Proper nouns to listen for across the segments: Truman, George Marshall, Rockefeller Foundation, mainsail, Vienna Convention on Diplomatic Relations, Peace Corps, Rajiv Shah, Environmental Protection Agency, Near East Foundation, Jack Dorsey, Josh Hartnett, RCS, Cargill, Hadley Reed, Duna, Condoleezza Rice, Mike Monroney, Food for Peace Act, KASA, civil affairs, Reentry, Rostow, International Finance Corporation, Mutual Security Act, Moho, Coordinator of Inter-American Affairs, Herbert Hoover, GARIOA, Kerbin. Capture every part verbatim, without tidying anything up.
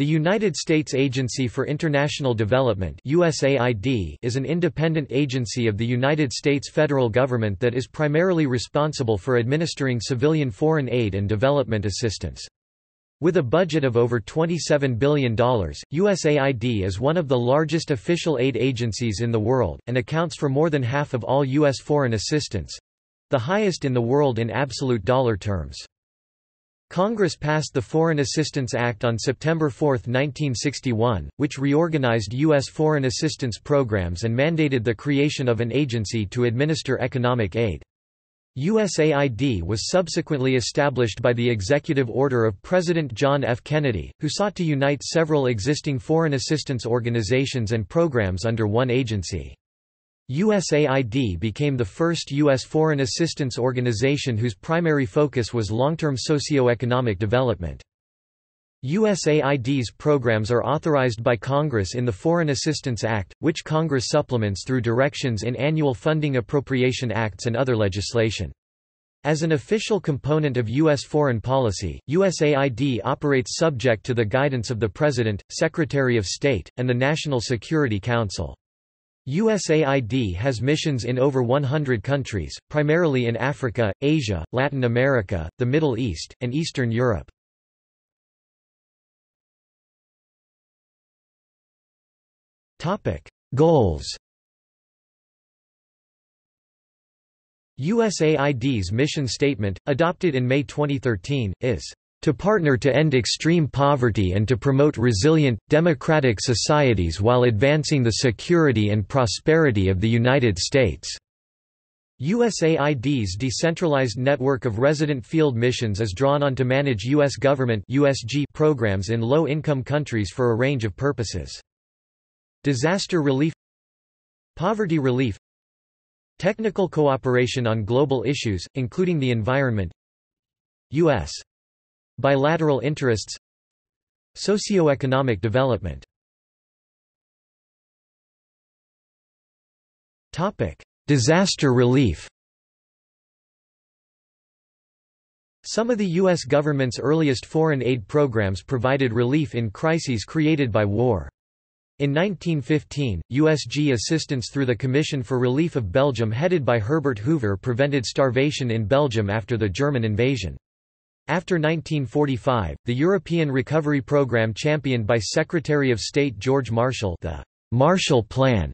The United States Agency for International Development (U S A I D) is an independent agency of the United States federal government that is primarily responsible for administering civilian foreign aid and development assistance. With a budget of over twenty-seven billion dollars, U S A I D is one of the largest official aid agencies in the world, and accounts for more than half of all U S foreign assistance—the highest in the world in absolute dollar terms. Congress passed the Foreign Assistance Act on September fourth nineteen sixty-one, which reorganized U S foreign assistance programs and mandated the creation of an agency to administer economic aid. U S A I D was subsequently established by the executive order of President John F. Kennedy, who sought to unite several existing foreign assistance organizations and programs under one agency. U S A I D became the first U S foreign assistance organization whose primary focus was long-term socio-economic development. U S A I D's programs are authorized by Congress in the Foreign Assistance Act, which Congress supplements through directions in annual funding appropriation acts and other legislation. As an official component of U S foreign policy, U S A I D operates subject to the guidance of the President, Secretary of State, and the National Security Council. U S A I D has missions in over one hundred countries, primarily in Africa, Asia, Latin America, the Middle East, and Eastern Europe. Topic: Goals. U S A I D's mission statement, adopted in May twenty thirteen, is to partner to end extreme poverty and to promote resilient, democratic societies while advancing the security and prosperity of the United States. U S A I D's decentralized network of resident field missions is drawn on to manage U S government (U S G) programs in low-income countries for a range of purposes. Disaster relief, poverty relief, technical cooperation on global issues, including the environment, U S bilateral interests, socioeconomic development. Topic: Disaster relief. Some of the U S government's earliest foreign aid programs provided relief in crises created by war. In nineteen fifteen, U S G assistance through the Commission for Relief of Belgium headed by Herbert Hoover prevented starvation in Belgium after the German invasion. After nineteen forty-five, the European Recovery Programme, championed by Secretary of State George Marshall, the Marshall Plan,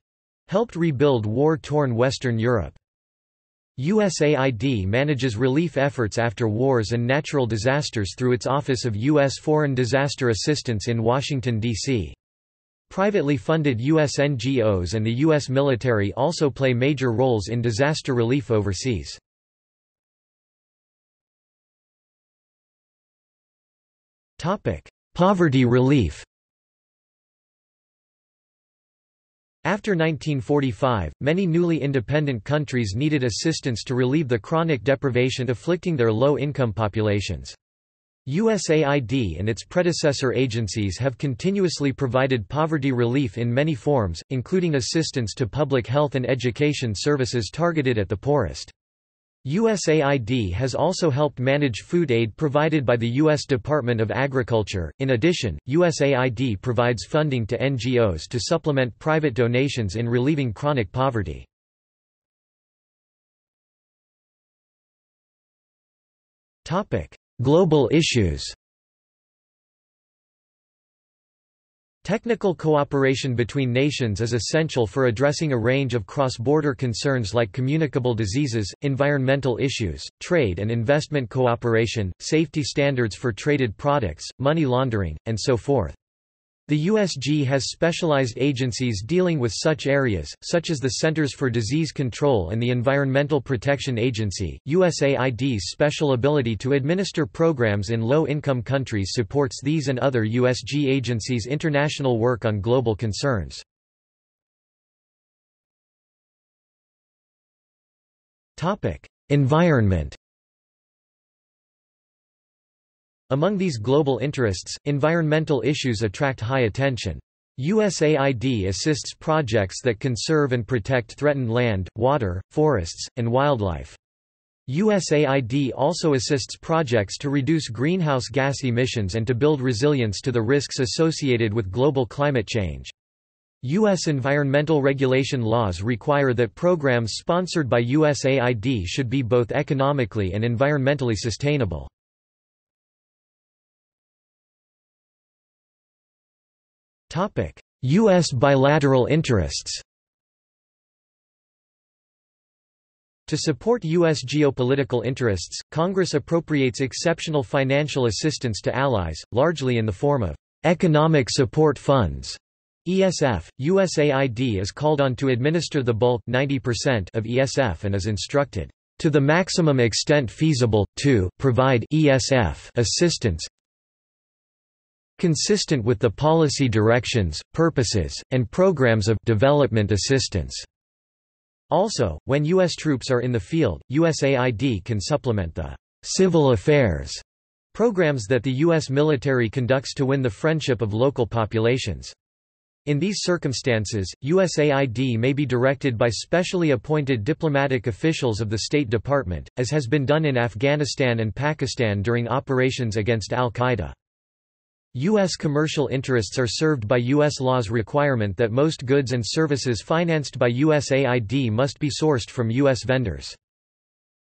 helped rebuild war-torn Western Europe. U S A I D manages relief efforts after wars and natural disasters through its Office of U S Foreign Disaster Assistance in Washington, D C Privately funded U S N G Os and the U S military also play major roles in disaster relief overseas. Poverty relief. After nineteen forty-five, many newly independent countries needed assistance to relieve the chronic deprivation afflicting their low-income populations. U S A I D and its predecessor agencies have continuously provided poverty relief in many forms, including assistance to public health and education services targeted at the poorest. U S A I D has also helped manage food aid provided by the U S Department of Agriculture. In addition, U S A I D provides funding to N G Os to supplement private donations in relieving chronic poverty. Topic: Global issues. Technical cooperation between nations is essential for addressing a range of cross-border concerns like communicable diseases, environmental issues, trade and investment cooperation, safety standards for traded products, money laundering, and so forth. The U S G has specialized agencies dealing with such areas, such as the Centers for Disease Control and the Environmental Protection Agency. U S A I D's special ability to administer programs in low-income countries supports these and other U S G agencies' international work on global concerns. Topic: Environment. Among these global interests, environmental issues attract high attention. U S A I D assists projects that conserve and protect threatened land, water, forests, and wildlife. U S A I D also assists projects to reduce greenhouse gas emissions and to build resilience to the risks associated with global climate change. U S environmental regulation laws require that programs sponsored by U S A I D should be both economically and environmentally sustainable. U S bilateral interests. To support U S geopolitical interests, Congress appropriates exceptional financial assistance to allies, largely in the form of economic support funds. E S F, U S A I D is called on to administer the bulk ninety percent of E S F and is instructed, to the maximum extent feasible, to provide E S F assistance consistent with the policy directions, purposes, and programs of development assistance. Also, when U S troops are in the field, U S A I D can supplement the civil affairs programs that the U S military conducts to win the friendship of local populations. In these circumstances, U S A I D may be directed by specially appointed diplomatic officials of the State Department, as has been done in Afghanistan and Pakistan during operations against al-Qaeda. U S commercial interests are served by U S law's requirement that most goods and services financed by U S A I D must be sourced from U S vendors.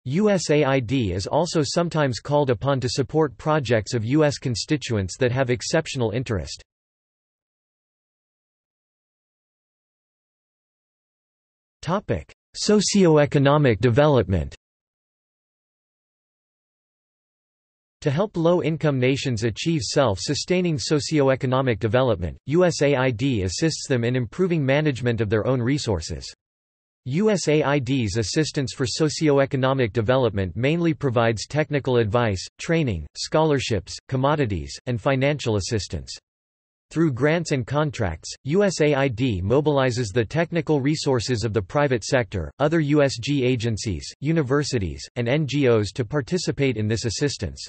U S A I D is also sometimes called upon to support projects of U S constituents that have exceptional interest. Socioeconomic development. To help low-income nations achieve self-sustaining socioeconomic development, U S A I D assists them in improving management of their own resources. U S A I D's assistance for socioeconomic development mainly provides technical advice, training, scholarships, commodities, and financial assistance. Through grants and contracts, U S A I D mobilizes the technical resources of the private sector, other U S G agencies, universities, and N G Os to participate in this assistance.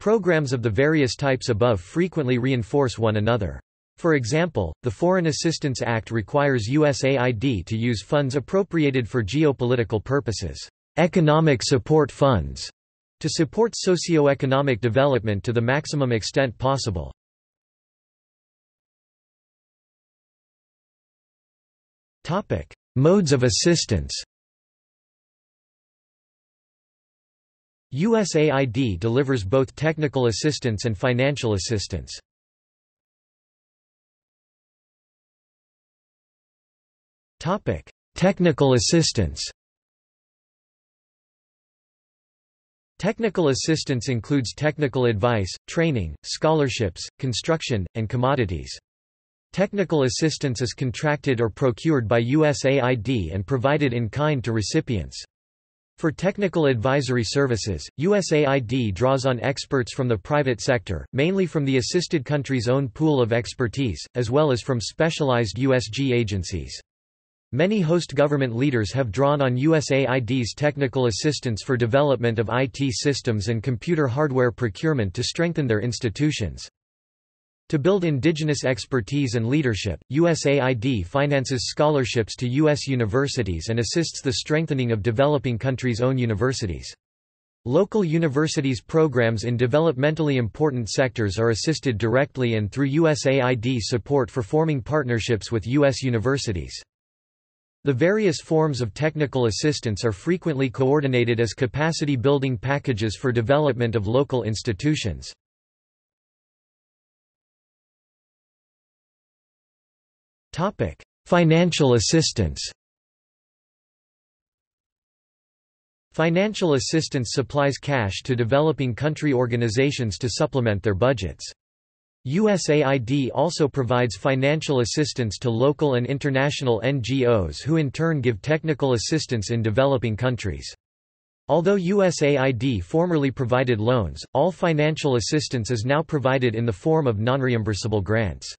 Programs of the various types above frequently reinforce one another. For example, the Foreign Assistance Act requires U S A I D to use funds appropriated for geopolitical purposes, economic support funds, to support socioeconomic development to the maximum extent possible. Topic: Modes of assistance. U S A I D delivers both technical assistance and financial assistance. Topic: Technical assistance. Technical assistance includes technical advice, training, scholarships, construction, and commodities. Technical assistance is contracted or procured by U S A I D and provided in kind to recipients. For technical advisory services, U S A I D draws on experts from the private sector, mainly from the assisted country's own pool of expertise, as well as from specialized U S G agencies. Many host government leaders have drawn on U S A I D's technical assistance for development of I T systems and computer hardware procurement to strengthen their institutions. To build indigenous expertise and leadership, U S A I D finances scholarships to U S universities and assists the strengthening of developing countries' own universities. Local universities' programs in developmentally important sectors are assisted directly and through U S A I D support for forming partnerships with U S universities. The various forms of technical assistance are frequently coordinated as capacity-building packages for development of local institutions. Topic: Financial assistance. Financial assistance supplies cash to developing country organizations to supplement their budgets. U S A I D also provides financial assistance to local and international N G Os who in turn give technical assistance in developing countries. Although U S A I D formerly provided loans, all financial assistance is now provided in the form of non-reimbursable grants.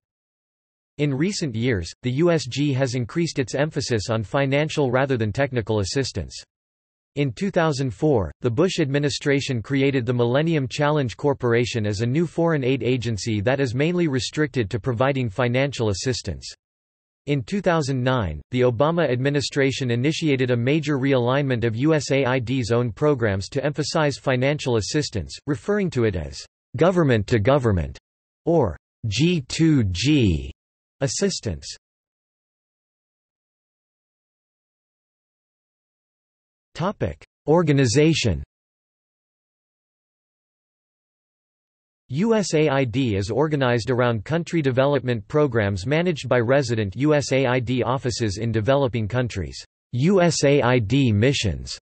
In recent years, the U S G has increased its emphasis on financial rather than technical assistance. In two thousand four, the Bush administration created the Millennium Challenge Corporation as a new foreign aid agency that is mainly restricted to providing financial assistance. In two thousand nine, the Obama administration initiated a major realignment of USAID's own programs to emphasize financial assistance, referring to it as government-to-government, or G two G, assistance. Organization. USAID is organized around country development programs managed by resident USAID offices in developing countries, USAID missions,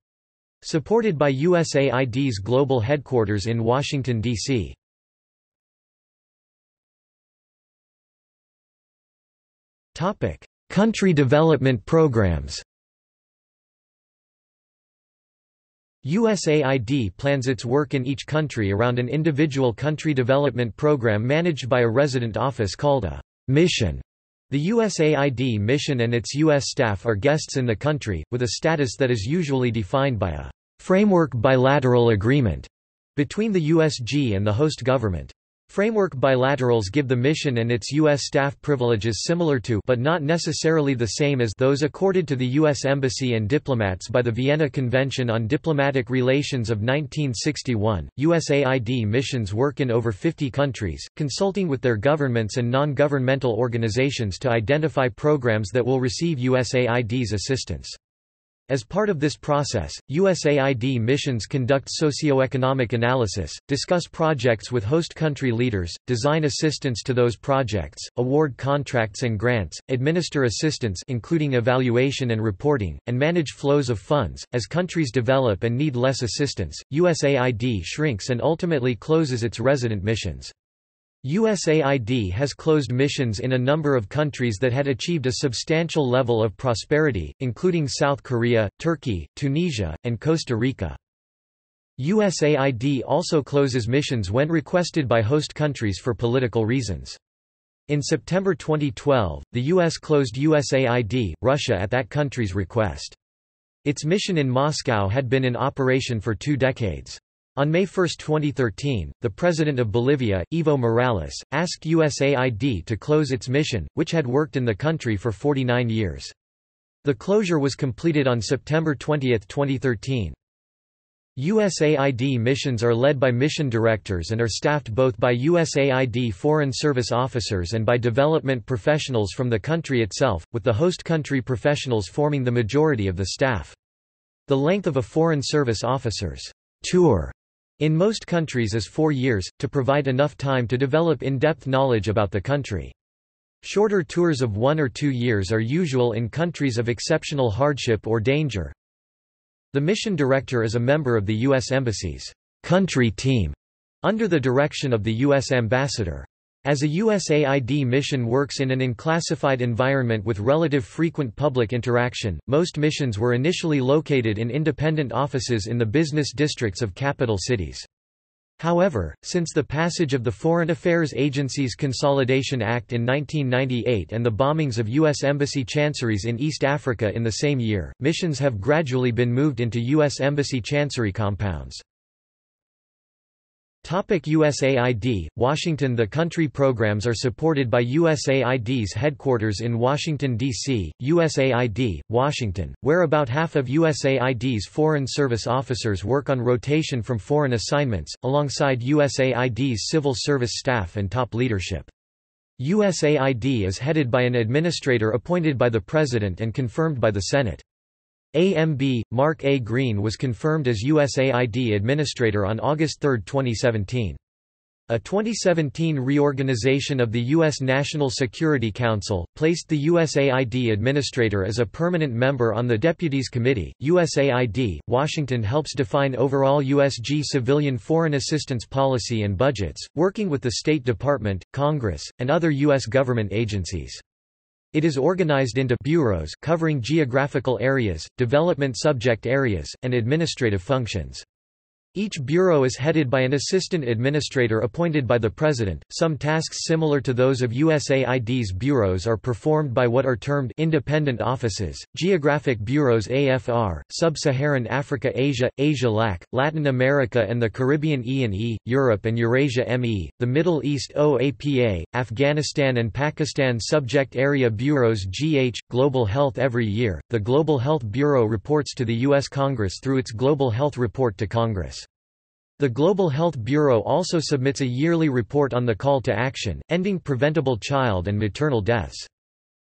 supported by USAID's global headquarters in Washington, D C Country development programs. USAID plans its work in each country around an individual country development program managed by a resident office called a mission. The USAID mission and its U S staff are guests in the country, with a status that is usually defined by a framework bilateral agreement between the U S G and the host government. Framework bilaterals give the mission and its U S staff privileges similar to, but not necessarily the same as, those accorded to the U S Embassy and diplomats by the Vienna Convention on Diplomatic Relations of nineteen sixty-one. USAID missions work in over fifty countries, consulting with their governments and non-governmental organizations to identify programs that will receive USAID's assistance. As part of this process, USAID missions conduct socioeconomic analysis, discuss projects with host country leaders, design assistance to those projects, award contracts and grants, administer assistance including evaluation and reporting, and manage flows of funds. As countries develop and need less assistance, USAID shrinks and ultimately closes its resident missions. USAID has closed missions in a number of countries that had achieved a substantial level of prosperity, including South Korea, Turkey, Tunisia, and Costa Rica. USAID also closes missions when requested by host countries for political reasons. In September twenty twelve, the U S closed USAID, Russia at that country's request. Its mission in Moscow had been in operation for two decades. On May first twenty thirteen, the president of Bolivia, Evo Morales, asked USAID to close its mission, which had worked in the country for forty-nine years. The closure was completed on September twentieth twenty thirteen. USAID missions are led by mission directors and are staffed both by USAID foreign service officers and by development professionals from the country itself, with the host country professionals forming the majority of the staff. The length of a foreign service officer's tour in most countries is four years, to provide enough time to develop in-depth knowledge about the country. Shorter tours of one or two years are usual in countries of exceptional hardship or danger. The mission director is a member of the U S Embassy's country team, under the direction of the U S ambassador. As a USAID mission works in an unclassified environment with relative frequent public interaction, most missions were initially located in independent offices in the business districts of capital cities. However, since the passage of the Foreign Affairs Agency's Consolidation Act in nineteen ninety-eight and the bombings of U S Embassy chanceries in East Africa in the same year, missions have gradually been moved into U S Embassy chancery compounds. USAID, Washington. The country programs are supported by USAID's headquarters in Washington, D C, USAID, Washington, where about half of USAID's foreign service officers work on rotation from foreign assignments, alongside USAID's civil service staff and top leadership. USAID is headed by an administrator appointed by the President and confirmed by the Senate. A M B, Mark A. Green was confirmed as USAID administrator on August third twenty seventeen. A twenty seventeen reorganization of the U S National Security Council placed the USAID administrator as a permanent member on the Deputies Committee. USAID, Washington helps define overall U S G civilian foreign assistance policy and budgets, working with the State Department, Congress, and other U S government agencies. It is organized into bureaus covering geographical areas, development subject areas, and administrative functions. Each bureau is headed by an assistant administrator appointed by the president. Some tasks similar to those of USAID's bureaus are performed by what are termed independent offices, geographic bureaus A F R, Sub-Saharan Africa Asia, Asia LAC, Latin America and the Caribbean E and E, Europe and Eurasia M E, the Middle East O A P A, Afghanistan and Pakistan Subject Area Bureaus G H, Global Health. Every year, the Global Health Bureau reports to the U S Congress through its Global Health Report to Congress. The Global Health Bureau also submits a yearly report on the call to action, ending preventable child and maternal deaths.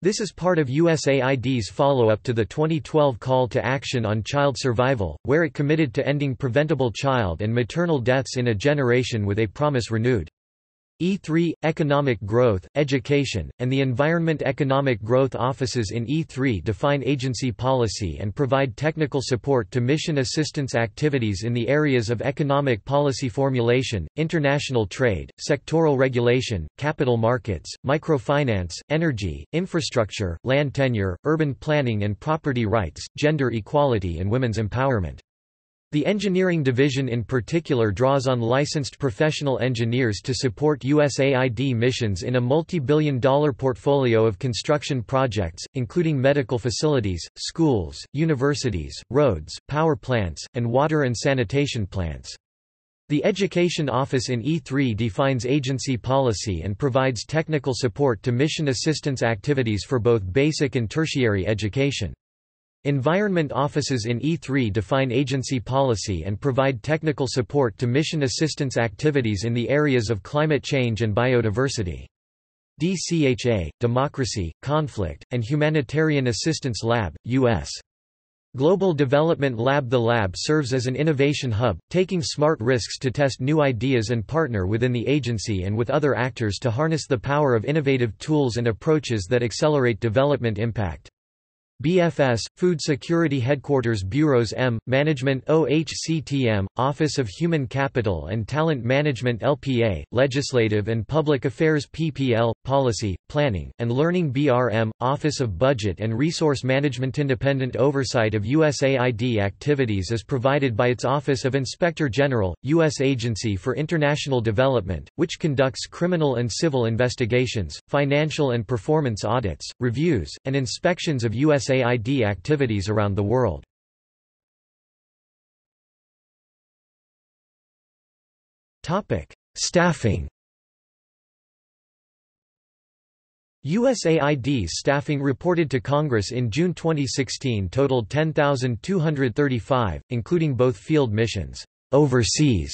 This is part of USAID's follow-up to the twenty twelve Call to Action on Child Survival, where it committed to ending preventable child and maternal deaths in a generation with a promise renewed. E three, Economic Growth, Education, and the Environment. Economic Growth offices in E three define agency policy and provide technical support to mission assistance activities in the areas of economic policy formulation, international trade, sectoral regulation, capital markets, microfinance, energy, infrastructure, land tenure, urban planning and property rights, gender equality and women's empowerment. The engineering division in particular draws on licensed professional engineers to support USAID missions in a multi-billion dollar portfolio of construction projects, including medical facilities, schools, universities, roads, power plants, and water and sanitation plants. The Education Office in E three defines agency policy and provides technical support to mission assistance activities for both basic and tertiary education. Environment offices in E three define agency policy and provide technical support to mission assistance activities in the areas of climate change and biodiversity. D C H A, Democracy, Conflict, and Humanitarian Assistance Lab, U S Global Development Lab. The lab serves as an innovation hub, taking smart risks to test new ideas and partner within the agency and with other actors to harness the power of innovative tools and approaches that accelerate development impact. B F S, Food Security Headquarters Bureaus M, Management O H C T M, Office of Human Capital and Talent Management L P A, Legislative and Public Affairs P P L, Policy, Planning, and Learning B R M, Office of Budget and Resource Management. Independent oversight of USAID activities is provided by its Office of Inspector General, U S Agency for International Development, which conducts criminal and civil investigations, financial and performance audits, reviews, and inspections of U S USAID activities around the world. Topic: Staffing. USAID's staffing reported to Congress in June twenty sixteen totaled ten thousand two hundred thirty-five, including both field missions, overseas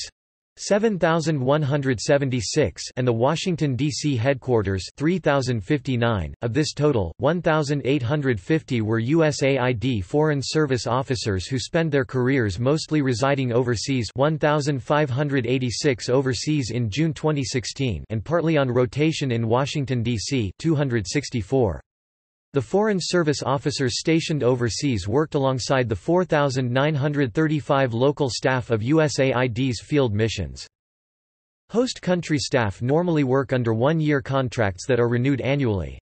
seven thousand one hundred seventy-six and the Washington D C headquarters three thousand fifty-nine. Of this total, one thousand eight hundred fifty were USAID Foreign Service officers who spend their careers mostly residing overseas, one thousand five hundred eighty-six overseas in June twenty sixteen, and partly on rotation in Washington D C, two hundred sixty-four. The Foreign Service officers stationed overseas worked alongside the four thousand nine hundred thirty-five local staff of USAID's field missions. Host country staff normally work under one-year contracts that are renewed annually.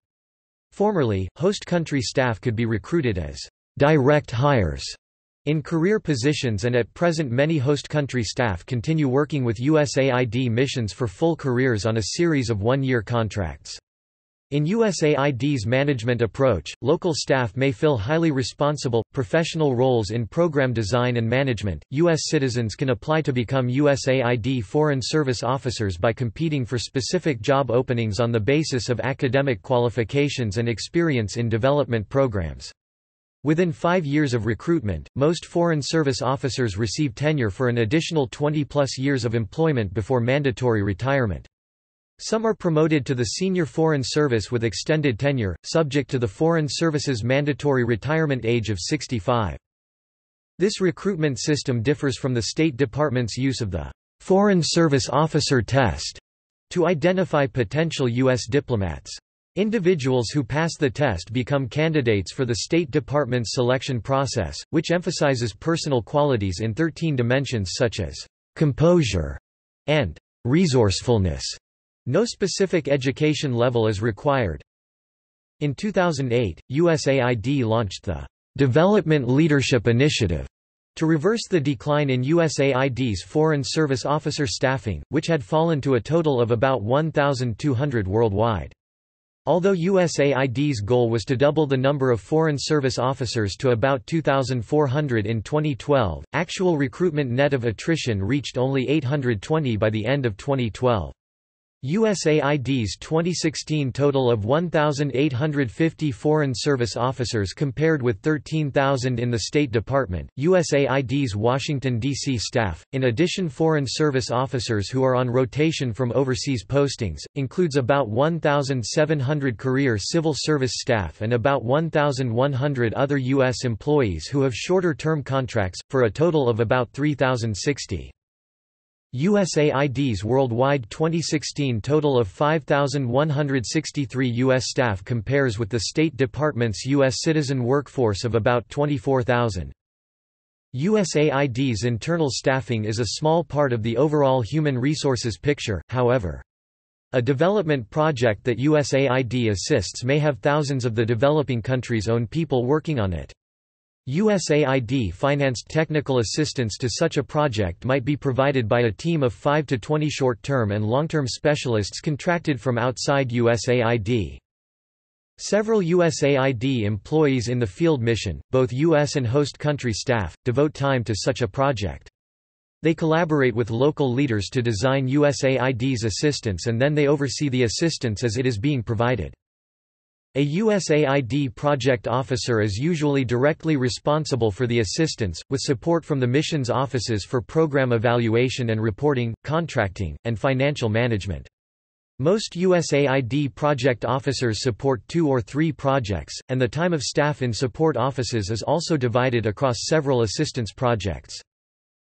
Formerly, host country staff could be recruited as direct hires in career positions, and at present many host country staff continue working with USAID missions for full careers on a series of one-year contracts. In USAID's management approach, local staff may fill highly responsible, professional roles in program design and management. U S citizens can apply to become USAID Foreign Service officers by competing for specific job openings on the basis of academic qualifications and experience in development programs. Within five years of recruitment, most Foreign Service officers receive tenure for an additional twenty-plus years of employment before mandatory retirement. Some are promoted to the senior Foreign Service with extended tenure, subject to the Foreign Service's mandatory retirement age of sixty-five. This recruitment system differs from the State Department's use of the Foreign Service Officer Test to identify potential U S diplomats. Individuals who pass the test become candidates for the State Department's selection process, which emphasizes personal qualities in thirteen dimensions such as composure and resourcefulness. No specific education level is required. In two thousand eight, USAID launched the Development Leadership Initiative To reverse the decline in USAID's Foreign Service officer staffing, which had fallen to a total of about one thousand two hundred worldwide. Although USAID's goal was to double the number of Foreign Service officers to about two thousand four hundred in twenty twelve, actual recruitment net of attrition reached only eight hundred twenty by the end of twenty twelve. USAID's twenty sixteen total of one thousand eight hundred fifty Foreign Service officers compared with thirteen thousand in the State Department, USAID's Washington, D C staff, in addition Foreign Service officers who are on rotation from overseas postings, includes about one thousand seven hundred career civil service staff and about one thousand one hundred other U S employees who have shorter-term contracts, for a total of about three thousand sixty. USAID's worldwide twenty sixteen total of five thousand one hundred sixty-three U S staff compares with the State Department's U S citizen workforce of about twenty-four thousand. USAID's internal staffing is a small part of the overall human resources picture, however. A development project that USAID assists may have thousands of the developing country's own people working on it. USAID-financed technical assistance to such a project might be provided by a team of five to twenty short-term and long-term specialists contracted from outside USAID. Several USAID employees in the field mission, both U S and host country staff, devote time to such a project. They collaborate with local leaders to design USAID's assistance and then they oversee the assistance as it is being provided. A USAID project officer is usually directly responsible for the assistance, with support from the mission's offices for program evaluation and reporting, contracting, and financial management. Most USAID project officers support two or three projects, and the time of staff in support offices is also divided across several assistance projects.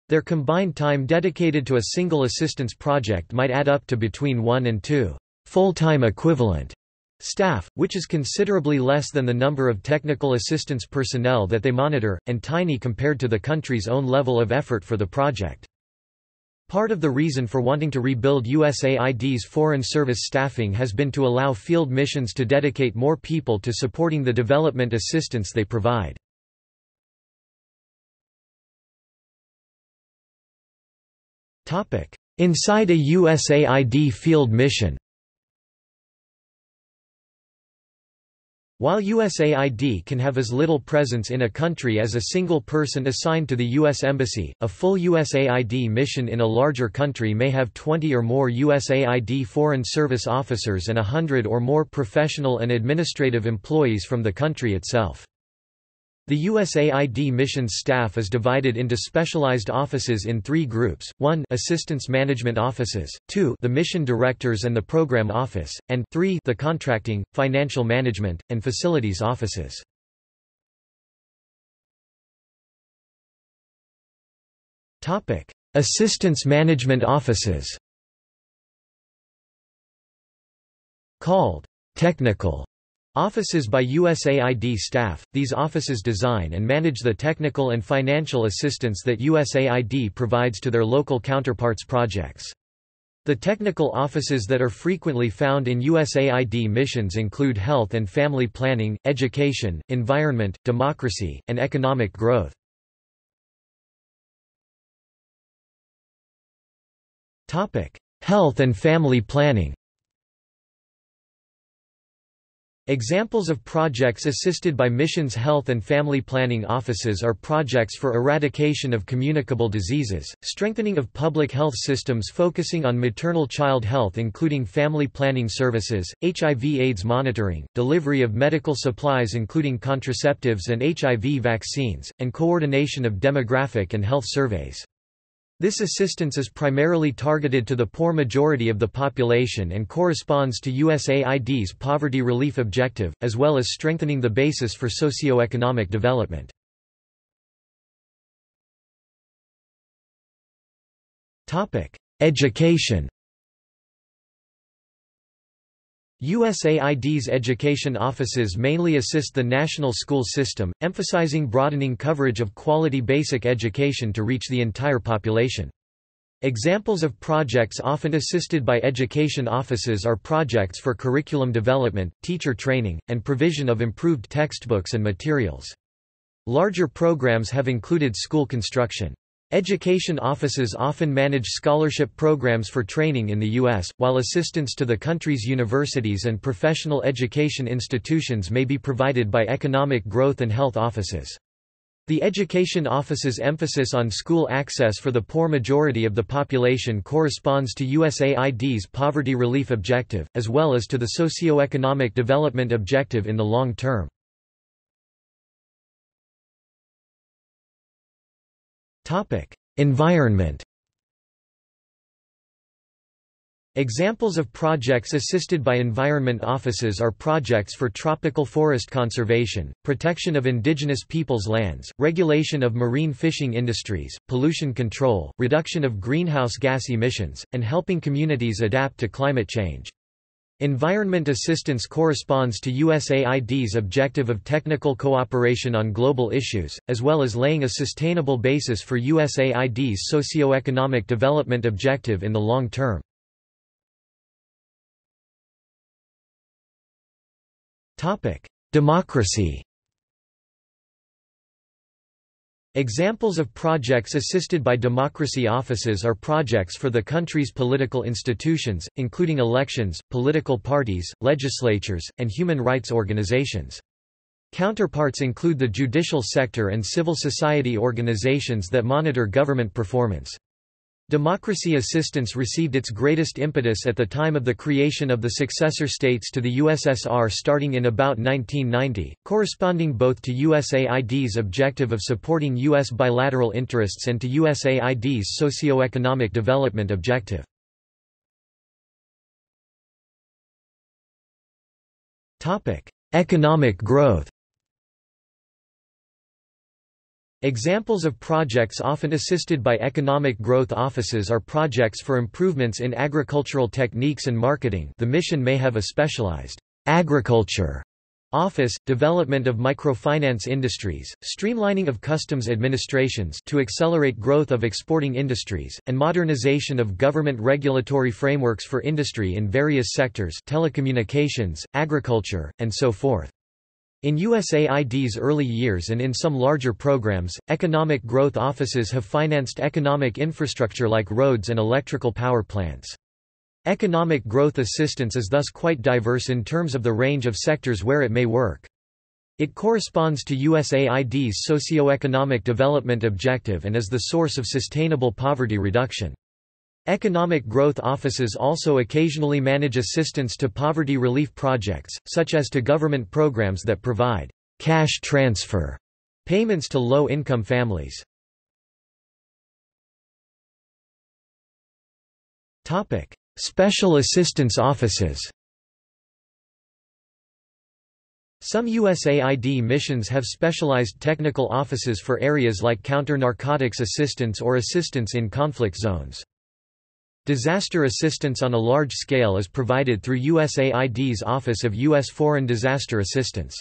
Their combined time dedicated to a single assistance project might add up to between one and two full-time equivalent staff, which is considerably less than the number of technical assistance personnel that they monitor, and tiny compared to the country's own level of effort for the project. Part of the reason for wanting to rebuild USAID's Foreign Service staffing has been to allow field missions to dedicate more people to supporting the development assistance they provide. Inside a USAID field mission. While USAID can have as little presence in a country as a single person assigned to the U S Embassy, a full USAID mission in a larger country may have twenty or more USAID Foreign Service officers and one hundred or more professional and administrative employees from the country itself. The USAID mission's staff is divided into specialized offices in three groups, one assistance management offices, two the mission directors and the program office, and three the contracting, financial management, and facilities offices. Assistance management offices. Called technical offices by USAID staff, these offices design and manage the technical and financial assistance that USAID provides to their local counterparts projects. The technical offices that are frequently found in USAID missions include health and family planning, education, environment, democracy, and economic growth. Health and family planning. Examples of projects assisted by missions' health and family planning offices are projects for eradication of communicable diseases, strengthening of public health systems focusing on maternal child health including family planning services, H I V AIDS monitoring, delivery of medical supplies including contraceptives and H I V vaccines, and coordination of demographic and health surveys. This assistance is primarily targeted to the poor majority of the population and corresponds to USAID's poverty relief objective, as well as strengthening the basis for socioeconomic development. Education. USAID's education offices mainly assist the national school system, emphasizing broadening coverage of quality basic education to reach the entire population. Examples of projects often assisted by education offices are projects for curriculum development, teacher training, and provision of improved textbooks and materials. Larger programs have included school construction. Education offices often manage scholarship programs for training in the U S, while assistance to the country's universities and professional education institutions may be provided by economic growth and health offices. The education office's emphasis on school access for the poor majority of the population corresponds to USAID's poverty relief objective, as well as to the socioeconomic development objective in the long term. Environment. Examples of projects assisted by environment offices are projects for tropical forest conservation, protection of indigenous peoples' lands, regulation of marine fishing industries, pollution control, reduction of greenhouse gas emissions, and helping communities adapt to climate change. Environment assistance corresponds to USAID's objective of technical cooperation on global issues, as well as laying a sustainable basis for USAID's socioeconomic development objective in the long term. Democracy. Examples of projects assisted by democracy offices are projects for the country's political institutions, including elections, political parties, legislatures, and human rights organizations. Counterparts include the judicial sector and civil society organizations that monitor government performance. Democracy assistance received its greatest impetus at the time of the creation of the successor states to the U S S R starting in about nineteen ninety, corresponding both to USAID's objective of supporting U S bilateral interests and to USAID's socioeconomic development objective. Economic growth. Examples of projects often assisted by economic growth offices are projects for improvements in agricultural techniques and marketing. The mission may have a specialized agriculture office, development of microfinance industries, streamlining of customs administrations to accelerate growth of exporting industries, and modernization of government regulatory frameworks for industry in various sectors, telecommunications, agriculture, and so forth. In USAID's early years and in some larger programs, economic growth offices have financed economic infrastructure like roads and electrical power plants. Economic growth assistance is thus quite diverse in terms of the range of sectors where it may work. It corresponds to USAID's socioeconomic development objective and is the source of sustainable poverty reduction. Economic growth offices also occasionally manage assistance to poverty relief projects, such as to government programs that provide cash transfer payments to low-income families. Topic: Special assistance offices. Some USAID missions have specialized technical offices for areas like counter-narcotics assistance or assistance in conflict zones. Disaster assistance on a large scale is provided through USAID's Office of U S Foreign Disaster Assistance.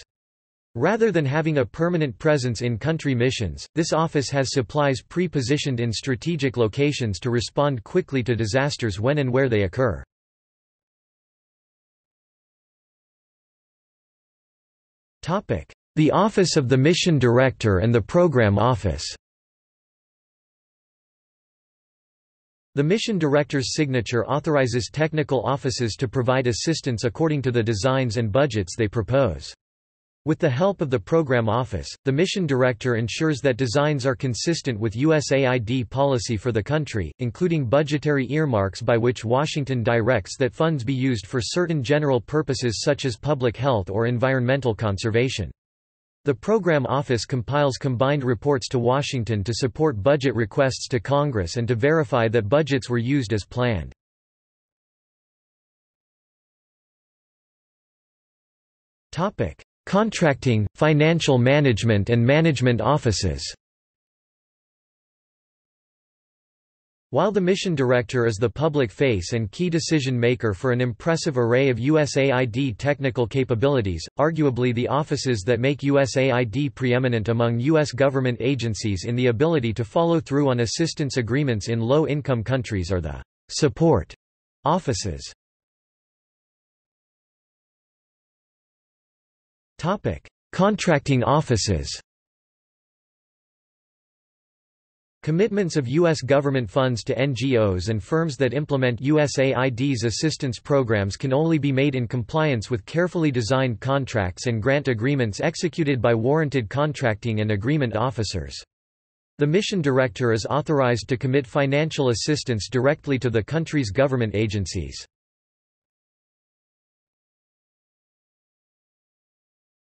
Rather than having a permanent presence in country missions, this office has supplies pre-positioned in strategic locations to respond quickly to disasters when and where they occur. The Office of the Mission Director and the Program Office. The mission director's signature authorizes technical offices to provide assistance according to the designs and budgets they propose. With the help of the program office, the mission director ensures that designs are consistent with USAID policy for the country, including budgetary earmarks by which Washington directs that funds be used for certain general purposes such as public health or environmental conservation. The Program Office compiles combined reports to Washington to support budget requests to Congress and to verify that budgets were used as planned. Contracting, financial management and management offices. While the mission director is the public face and key decision-maker for an impressive array of USAID technical capabilities, arguably the offices that make USAID preeminent among U S government agencies in the ability to follow through on assistance agreements in low-income countries are the support offices. Contracting offices. Commitments of U S government funds to N G Os and firms that implement U S A I D's assistance programs can only be made in compliance with carefully designed contracts and grant agreements executed by warranted contracting and agreement officers. The mission director is authorized to commit financial assistance directly to the country's government agencies.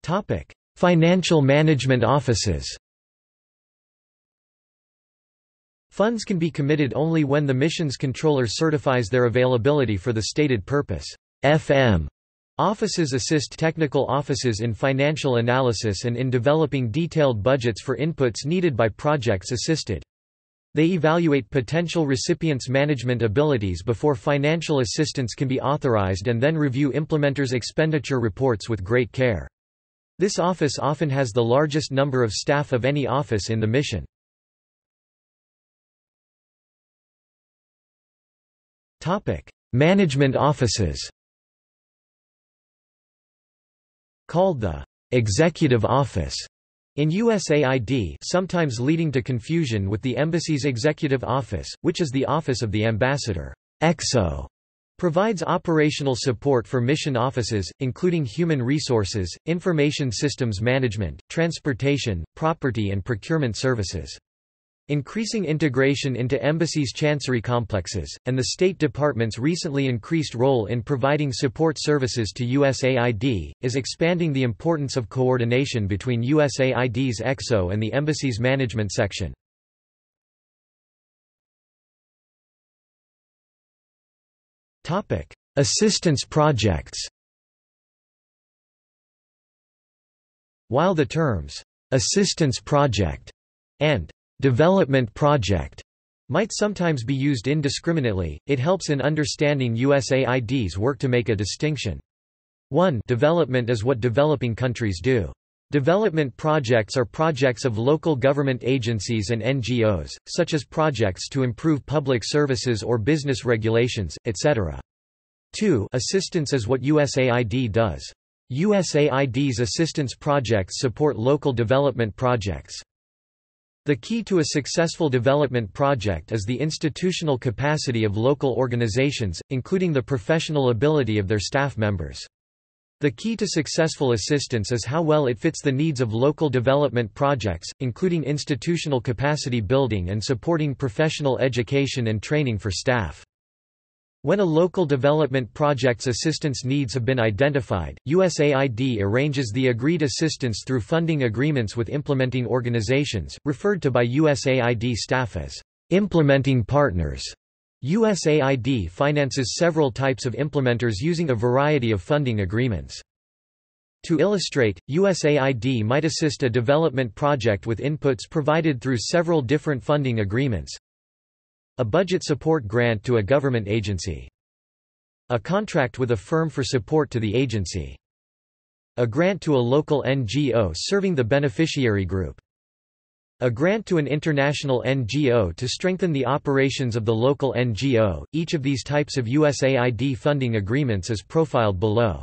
Topic: Financial management offices. Funds can be committed only when the mission's controller certifies their availability for the stated purpose. F M offices assist technical offices in financial analysis and in developing detailed budgets for inputs needed by projects assisted. They evaluate potential recipients' management abilities before financial assistance can be authorized and then review implementers' expenditure reports with great care. This office often has the largest number of staff of any office in the mission. Topic: Management offices. Called the Executive Office in U S A I D, sometimes leading to confusion with the Embassy's Executive Office, which is the office of the Ambassador. E X O provides operational support for mission offices, including human resources, information systems management, transportation, property and procurement services. Increasing integration into embassies' chancery complexes, and the State Department's recently increased role in providing support services to U S A I D, is expanding the importance of coordination between U S A I D's E X O and the embassy's management section. Assistance projects. While the terms, "assistance project" and development project might sometimes be used indiscriminately, it helps in understanding U S A I D's work to make a distinction. one Development is what developing countries do. Development projects are projects of local government agencies and N G Os, such as projects to improve public services or business regulations, et cetera. two Assistance is what U S A I D does. U S A I D's assistance projects support local development projects. The key to a successful development project is the institutional capacity of local organizations, including the professional ability of their staff members. The key to successful assistance is how well it fits the needs of local development projects, including institutional capacity building and supporting professional education and training for staff. When a local development project's assistance needs have been identified, U S A I D arranges the agreed assistance through funding agreements with implementing organizations, referred to by U S A I D staff as implementing partners. U S A I D finances several types of implementers using a variety of funding agreements. To illustrate, U S A I D might assist a development project with inputs provided through several different funding agreements. A budget support grant to a government agency. A contract with a firm for support to the agency. A grant to a local N G O serving the beneficiary group. A grant to an international N G O to strengthen the operations of the local N G O. Each of these types of U S A I D funding agreements is profiled below.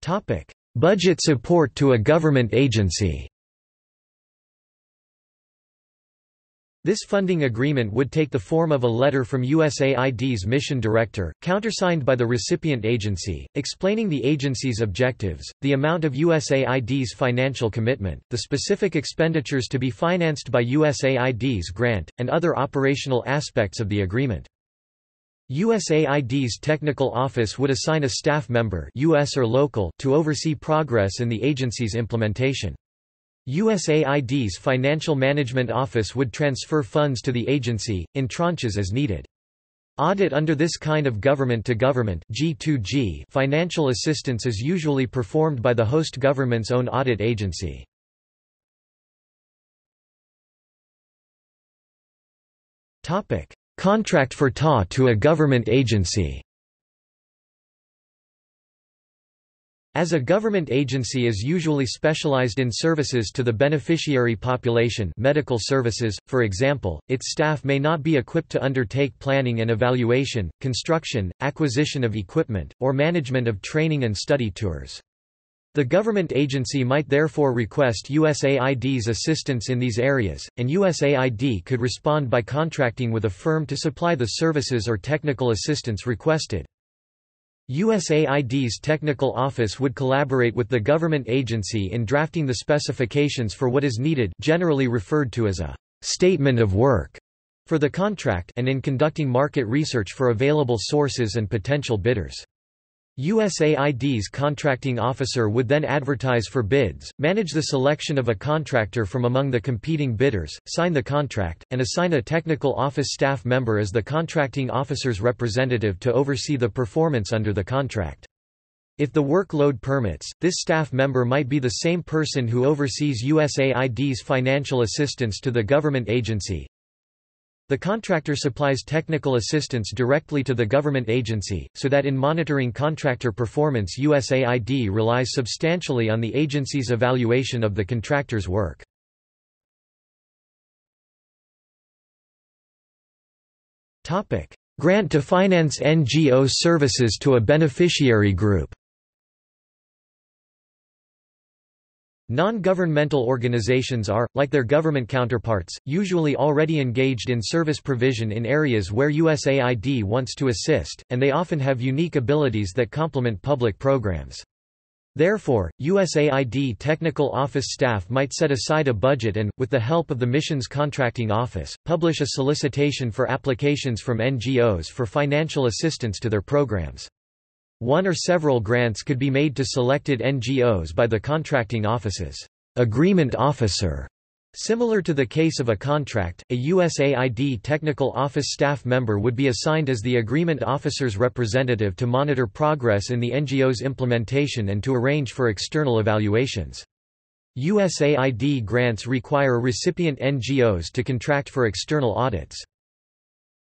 Topic: Budget support to a government agency. This funding agreement would take the form of a letter from U S A I D's mission director, countersigned by the recipient agency, explaining the agency's objectives, the amount of U S A I D's financial commitment, the specific expenditures to be financed by U S A I D's grant, and other operational aspects of the agreement. U S A I D's technical office would assign a staff member, U S or local, to oversee progress in the agency's implementation. U S A I D's Financial Management Office would transfer funds to the agency, in tranches as needed. Audit under this kind of government-to-government G two G financial assistance is usually performed by the host government's own audit agency. Contract for T A to a government agency. As a government agency is usually specialized in services to the beneficiary population, medical services, for example, its staff may not be equipped to undertake planning and evaluation, construction, acquisition of equipment, or management of training and study tours. The government agency might therefore request U S A I D's assistance in these areas, and U S A I D could respond by contracting with a firm to supply the services or technical assistance requested. U S A I D's technical office would collaborate with the government agency in drafting the specifications for what is needed, generally referred to as a statement of work, for the contract, and in conducting market research for available sources and potential bidders. U S A I D's contracting officer would then advertise for bids, manage the selection of a contractor from among the competing bidders, sign the contract, and assign a technical office staff member as the contracting officer's representative to oversee the performance under the contract. If the workload permits, this staff member might be the same person who oversees U S A I D's financial assistance to the government agency. The contractor supplies technical assistance directly to the government agency, so that in monitoring contractor performance U S A I D relies substantially on the agency's evaluation of the contractor's work. Grant to finance N G O services to a beneficiary group. Non-governmental organizations are, like their government counterparts, usually already engaged in service provision in areas where U S A I D wants to assist, and they often have unique abilities that complement public programs. Therefore, U S A I D technical office staff might set aside a budget and, with the help of the missions contracting office, publish a solicitation for applications from N G Os for financial assistance to their programs. One or several grants could be made to selected N G Os by the contracting office's agreement officer. Similar to the case of a contract, a U S A I D technical office staff member would be assigned as the agreement officer's representative to monitor progress in the N G O's implementation and to arrange for external evaluations. U S A I D grants require recipient N G Os to contract for external audits.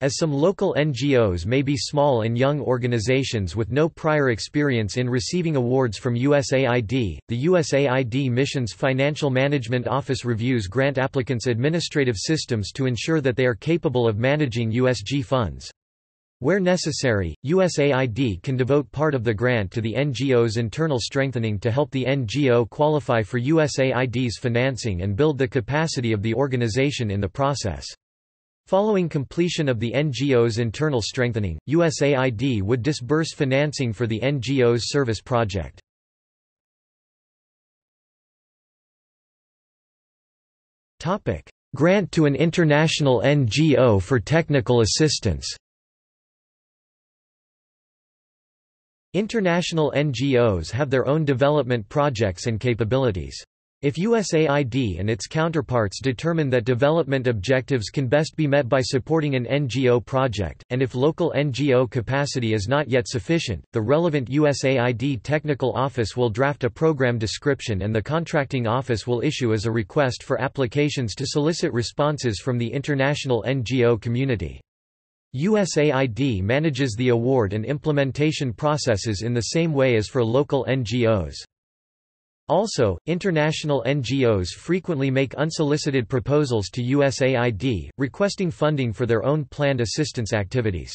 As some local N G Os may be small and young organizations with no prior experience in receiving awards from U S A I D, the U S A I D Missions Financial Management Office reviews grant applicants' administrative systems to ensure that they are capable of managing U S G funds. Where necessary, U S A I D can devote part of the grant to the N G O's internal strengthening to help the N G O qualify for U S A I D's financing and build the capacity of the organization in the process. Following completion of the N G O's internal strengthening, U S A I D would disburse financing for the N G O's service project. Grant to an international N G O for technical assistance. International N G Os have their own development projects and capabilities. If U S A I D and its counterparts determine that development objectives can best be met by supporting an N G O project, and if local N G O capacity is not yet sufficient, the relevant U S A I D technical office will draft a program description and the contracting office will issue as a request for applications to solicit responses from the international N G O community. U S A I D manages the award and implementation processes in the same way as for local N G Os. Also, international N G Os frequently make unsolicited proposals to U S A I D, requesting funding for their own planned assistance activities.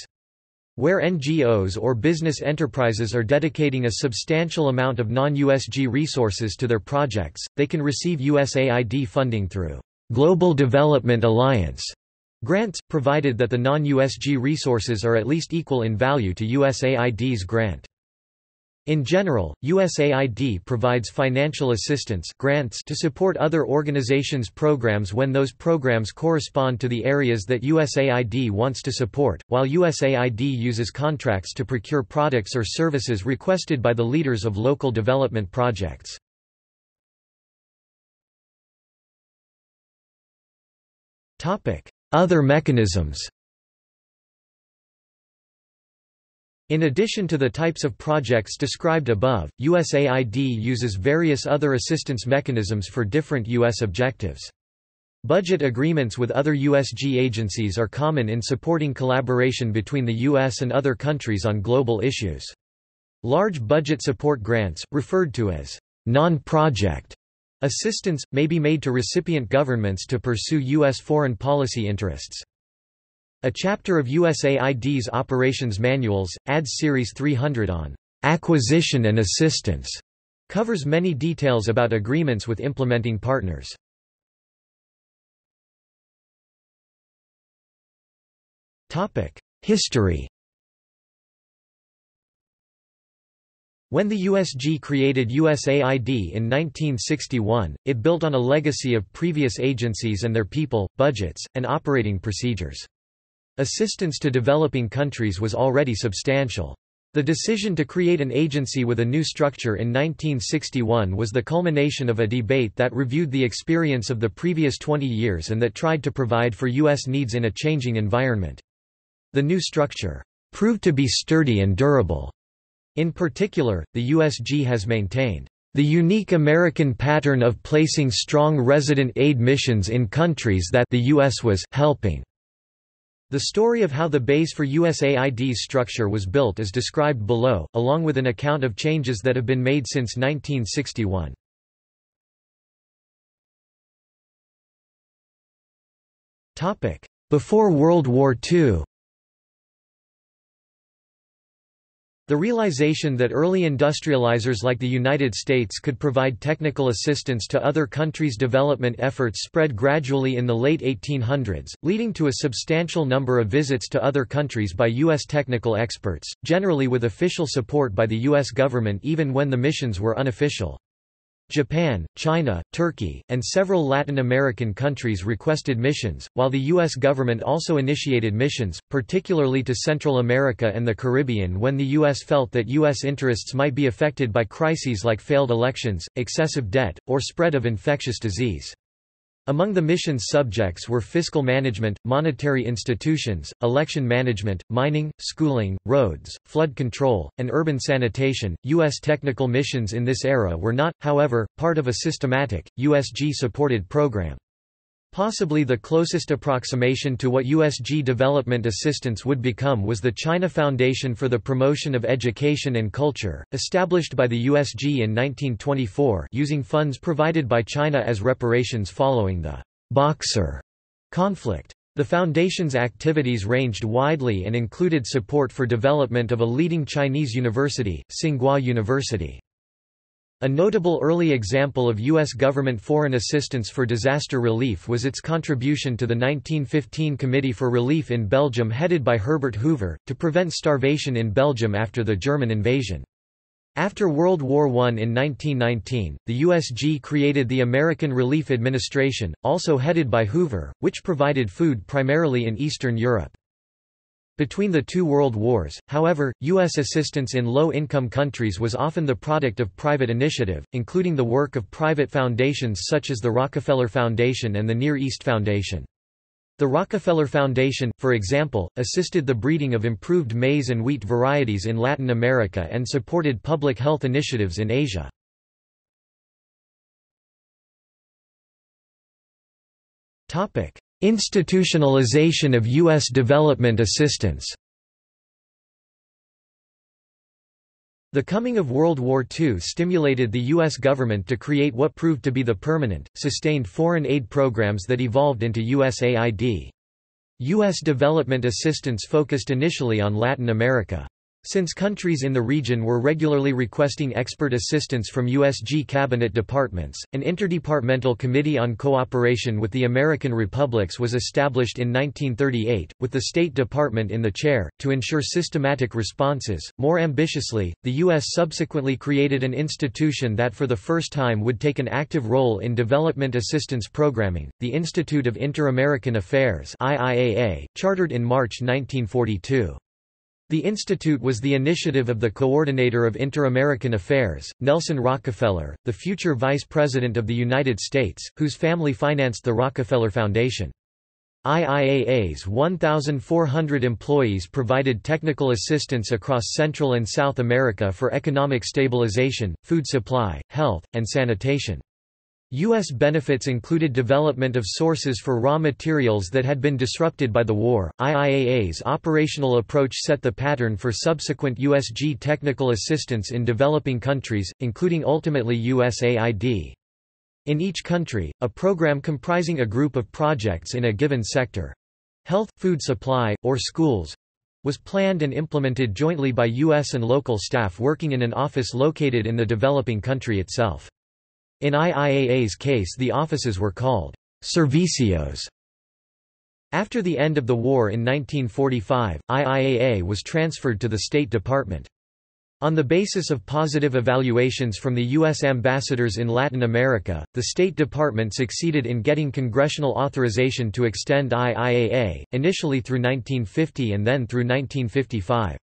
Where N G Os or business enterprises are dedicating a substantial amount of non U S G resources to their projects, they can receive U S A I D funding through Global Development Alliance grants, provided that the non U S G resources are at least equal in value to U S A I D's grant. In general, U S A I D provides financial assistance grants to support other organizations' programs when those programs correspond to the areas that U S A I D wants to support, while U S A I D uses contracts to procure products or services requested by the leaders of local development projects. Other mechanisms. In addition to the types of projects described above, U S A I D uses various other assistance mechanisms for different U S objectives. Budget agreements with other U S G agencies are common in supporting collaboration between the U S and other countries on global issues. Large budget support grants, referred to as non-project assistance, may be made to recipient governments to pursue U S foreign policy interests. A chapter of U S A I D's Operations Manuals, A D S Series three hundred on Acquisition and Assistance, Covers many details about agreements with implementing partners. History. When the U S G created U S A I D in nineteen sixty-one, it built on a legacy of previous agencies and their people, budgets, and operating procedures. Assistance to developing countries was already substantial. The decision to create an agency with a new structure in nineteen sixty-one was the culmination of a debate that reviewed the experience of the previous twenty years and that tried to provide for U S needs in a changing environment. The new structure proved to be sturdy and durable. In particular, the U S G has maintained the unique American pattern of placing strong resident aid missions in countries that the U S was helping. The story of how the base for U S A I D's structure was built is described below, along with an account of changes that have been made since nineteen sixty-one. Topic: Before World War Two. The realization that early industrializers like the United States could provide technical assistance to other countries' development efforts spread gradually in the late eighteen hundreds, leading to a substantial number of visits to other countries by U S technical experts, generally with official support by the U S government even when the missions were unofficial. Japan, China, Turkey, and several Latin American countries requested missions, while the U S government also initiated missions, particularly to Central America and the Caribbean when the U S felt that U S interests might be affected by crises like failed elections, excessive debt, or spread of infectious disease. Among the mission's subjects were fiscal management, monetary institutions, election management, mining, schooling, roads, flood control, and urban sanitation. U S technical missions in this era were not, however, part of a systematic, U S G-supported program. Possibly the closest approximation to what U S G development assistance would become was the China Foundation for the Promotion of Education and Culture, established by the U S G in nineteen twenty-four using funds provided by China as reparations following the Boxer conflict. The foundation's activities ranged widely and included support for development of a leading Chinese university, Tsinghua University. A notable early example of U S government foreign assistance for disaster relief was its contribution to the nineteen fifteen Committee for Relief in Belgium headed by Herbert Hoover, to prevent starvation in Belgium after the German invasion. After World War One in nineteen nineteen, the U S G created the American Relief Administration, also headed by Hoover, which provided food primarily in Eastern Europe. Between the two world wars, however, U S assistance in low-income countries was often the product of private initiative, including the work of private foundations such as the Rockefeller Foundation and the Near East Foundation. The Rockefeller Foundation, for example, assisted the breeding of improved maize and wheat varieties in Latin America and supported public health initiatives in Asia. Institutionalization of U S development assistance. The coming of World War Two stimulated the U S government to create what proved to be the permanent, sustained foreign aid programs that evolved into U S A I D. U S development assistance focused initially on Latin America. Since countries in the region were regularly requesting expert assistance from U S G cabinet departments, an Interdepartmental Committee on Cooperation with the American Republics was established in nineteen thirty-eight, with the State Department in the chair, to ensure systematic responses. More ambitiously, the U S subsequently created an institution that for the first time would take an active role in development assistance programming, the Institute of Inter-American Affairs (I I A A), chartered in March nineteen forty-two. The institute was the initiative of the Coordinator of Inter-American Affairs, Nelson Rockefeller, the future Vice President of the United States, whose family financed the Rockefeller Foundation. I I A A's one thousand four hundred employees provided technical assistance across Central and South America for economic stabilization, food supply, health, and sanitation. U S benefits included development of sources for raw materials that had been disrupted by the war. I I A A's operational approach set the pattern for subsequent U S G technical assistance in developing countries, including ultimately U S A I D. In each country, a program comprising a group of projects in a given sector—health, food supply, or schools— was planned and implemented jointly by U S and local staff working in an office located in the developing country itself. In I I A A's case, the offices were called servicios. After the end of the war in nineteen forty-five, I I A A was transferred to the State Department. On the basis of positive evaluations from the U S ambassadors in Latin America, the State Department succeeded in getting congressional authorization to extend I I A A, initially through nineteen fifty and then through nineteen fifty-five.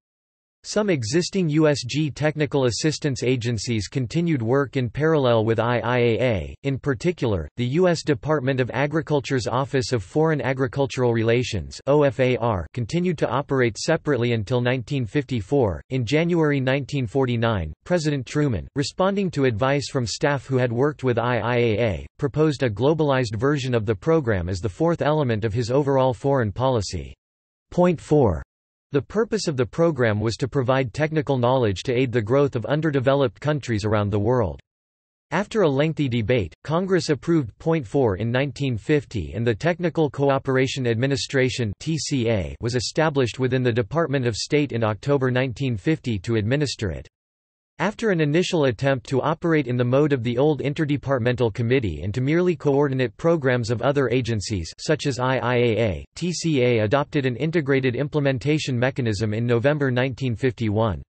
Some existing U S G technical assistance agencies continued work in parallel with I I A A, in particular, the U S Department of Agriculture's Office of Foreign Agricultural Relations (O F A R) continued to operate separately until nineteen fifty-four. In January nineteen forty-nine, President Truman, responding to advice from staff who had worked with I I A A, proposed a globalized version of the program as the fourth element of his overall foreign policy. Point four. The purpose of the program was to provide technical knowledge to aid the growth of underdeveloped countries around the world. After a lengthy debate, Congress approved Point Four in nineteen fifty, and the Technical Cooperation Administration (T C A) was established within the Department of State in October nineteen fifty to administer it. After an initial attempt to operate in the mode of the old Interdepartmental Committee and to merely coordinate programs of other agencies such as I I A A, T C A adopted an integrated implementation mechanism in November nineteen fifty-one.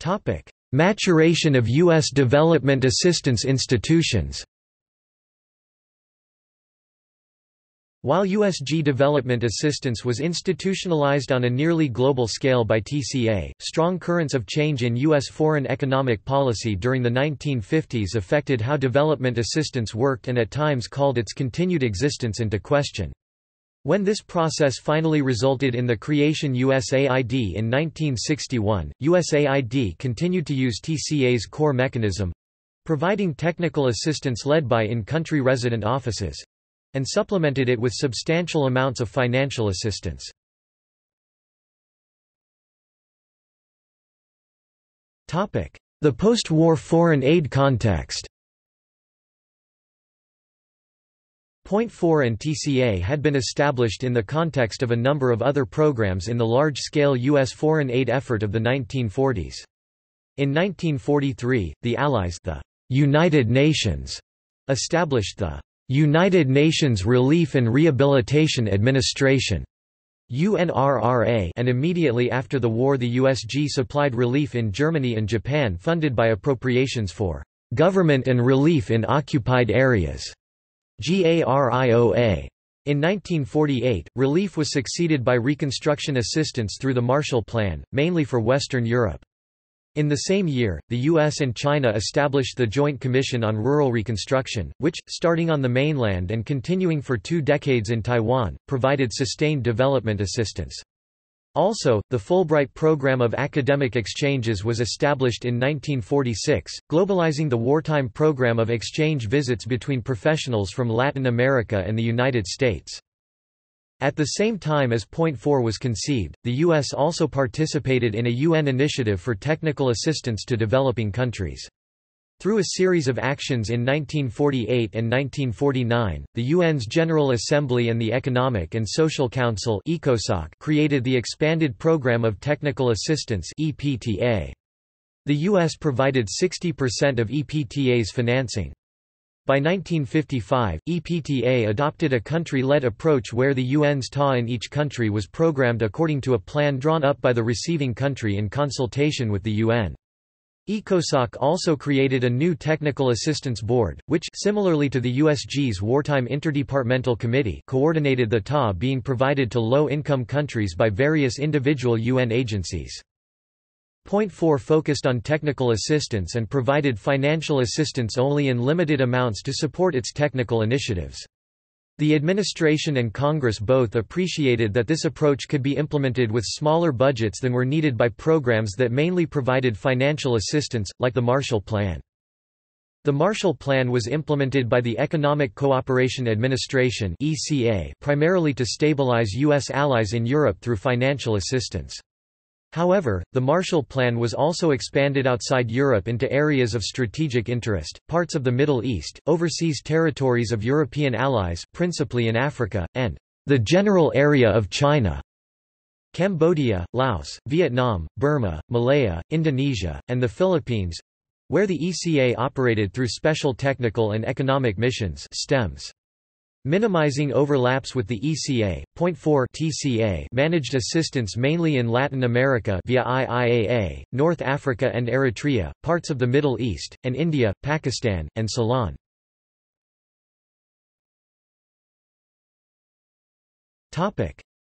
Topic: Maturation of U S development assistance institutions. While U S G development assistance was institutionalized on a nearly global scale by T C A, strong currents of change in U S foreign economic policy during the nineteen fifties affected how development assistance worked and at times called its continued existence into question. When this process finally resulted in the creation of U S A I D in nineteen sixty-one, U S A I D continued to use T C A's core mechanism—providing technical assistance led by in-country resident offices, and supplemented it with substantial amounts of financial assistance. The post-war foreign aid context. Point Four and T C A had been established in the context of a number of other programs in the large-scale U S foreign aid effort of the nineteen forties. In nineteen forty-three, the Allies, the United Nations, established the United Nations Relief and Rehabilitation Administration (U N R R A), and immediately after the war the U S G supplied relief in Germany and Japan funded by appropriations for "Government and Relief in Occupied Areas" (GARIOA). In nineteen forty-eight, relief was succeeded by reconstruction assistance through the Marshall Plan, mainly for Western Europe. In the same year, the U S and China established the Joint Commission on Rural Reconstruction, which, starting on the mainland and continuing for two decades in Taiwan, provided sustained development assistance. Also, the Fulbright Program of Academic Exchanges was established in nineteen forty-six, globalizing the wartime program of exchange visits between professionals from Latin America and the United States. At the same time as Point Four was conceived, the U S also participated in a U N initiative for technical assistance to developing countries. Through a series of actions in nineteen forty-eight and nineteen forty-nine, the U N's General Assembly and the Economic and Social Council (ECOSOC) created the Expanded Program of Technical Assistance (E P T A). The U S provided sixty percent of E P T A's financing. By nineteen fifty-five, E P T A adopted a country-led approach where the U N's T A in each country was programmed according to a plan drawn up by the receiving country in consultation with the U N. ECOSOC also created a new Technical Assistance Board, which, similarly to the U S G's wartime Interdepartmental Committee, coordinated the T A being provided to low-income countries by various individual U N agencies. Point Four focused on technical assistance and provided financial assistance only in limited amounts to support its technical initiatives. The administration and Congress both appreciated that this approach could be implemented with smaller budgets than were needed by programs that mainly provided financial assistance, like the Marshall Plan. The Marshall Plan was implemented by the Economic Cooperation Administration (E C A) primarily to stabilize U S allies in Europe through financial assistance. However, the Marshall Plan was also expanded outside Europe into areas of strategic interest, parts of the Middle East, overseas territories of European allies principally in Africa, and the general area of China, Cambodia, Laos, Vietnam, Burma, Malaya, Indonesia, and the Philippines, where the E C A operated through Special Technical and Economic Missions (STEMs). Minimizing overlaps with the E C A, Point Four T C A managed assistance mainly in Latin America via I I A A, North Africa and Eritrea, parts of the Middle East, and India, Pakistan, and Ceylon.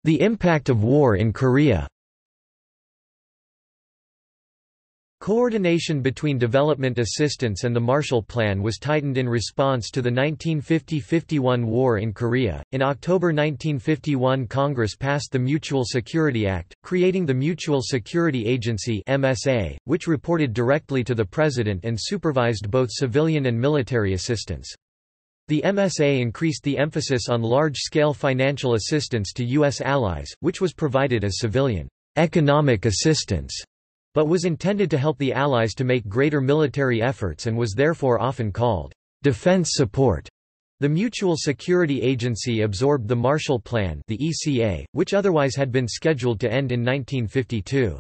The impact of war in Korea. Coordination between development assistance and the Marshall Plan was tightened in response to the nineteen fifty fifty-one war in Korea. In October nineteen fifty-one, Congress passed the Mutual Security Act, creating the Mutual Security Agency (M S A), which reported directly to the President and supervised both civilian and military assistance. The M S A increased the emphasis on large-scale financial assistance to U S allies, which was provided as civilian economic assistance, but was intended to help the Allies to make greater military efforts and was therefore often called defense support. The Mutual Security Agency absorbed the Marshall Plan, the E C A, which otherwise had been scheduled to end in nineteen fifty-two.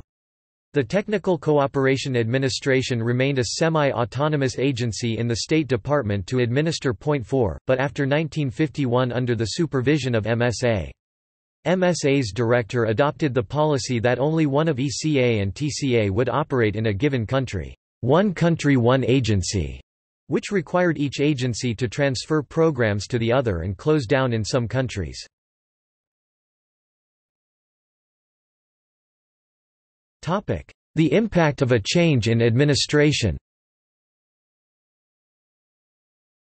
The Technical Cooperation Administration remained a semi-autonomous agency in the State Department to administer Point Four, but after nineteen fifty-one under the supervision of M S A. M S A's director adopted the policy that only one of E C A and T C A would operate in a given country, one country one agency, which required each agency to transfer programs to the other and close down in some countries. The impact of a change in administration.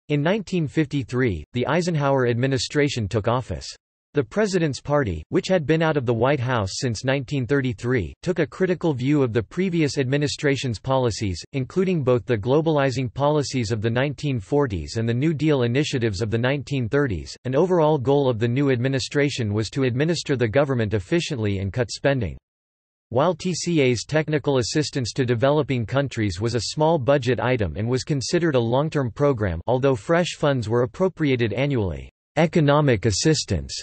In nineteen fifty-three, the Eisenhower administration took office. The President's Party, which had been out of the White House since nineteen thirty-three, took a critical view of the previous administration's policies, including both the globalizing policies of the nineteen forties and the New Deal initiatives of the nineteen thirties. An overall goal of the new administration was to administer the government efficiently and cut spending. While T C A's technical assistance to developing countries was a small budget item and was considered a long-term program, although fresh funds were appropriated annually, economic assistance,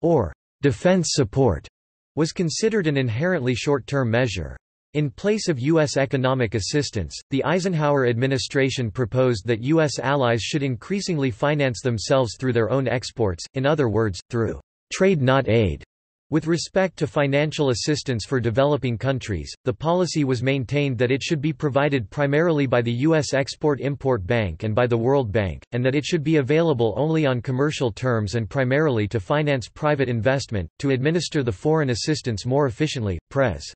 or defense support, was considered an inherently short-term measure. In place of U S economic assistance, the Eisenhower administration proposed that U S allies should increasingly finance themselves through their own exports, in other words, through trade not aid. With respect to financial assistance for developing countries, the policy was maintained that it should be provided primarily by the U S Export-Import Bank and by the World Bank, and that it should be available only on commercial terms and primarily to finance private investment. To administer the foreign assistance more efficiently, President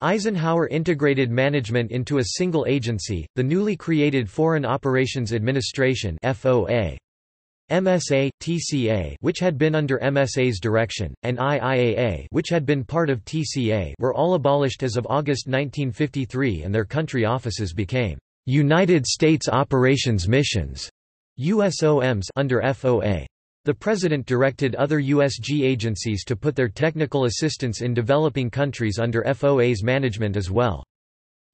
Eisenhower integrated management into a single agency, the newly created Foreign Operations Administration (F O A). M S A, T C A, which had been under M S A's direction, and I I A A, which had been part of T C A, were all abolished as of August nineteen fifty-three, and their country offices became United States Operations Missions (U S O Ms) under F O A. The President directed other U S G agencies to put their technical assistance in developing countries under F O A's management as well.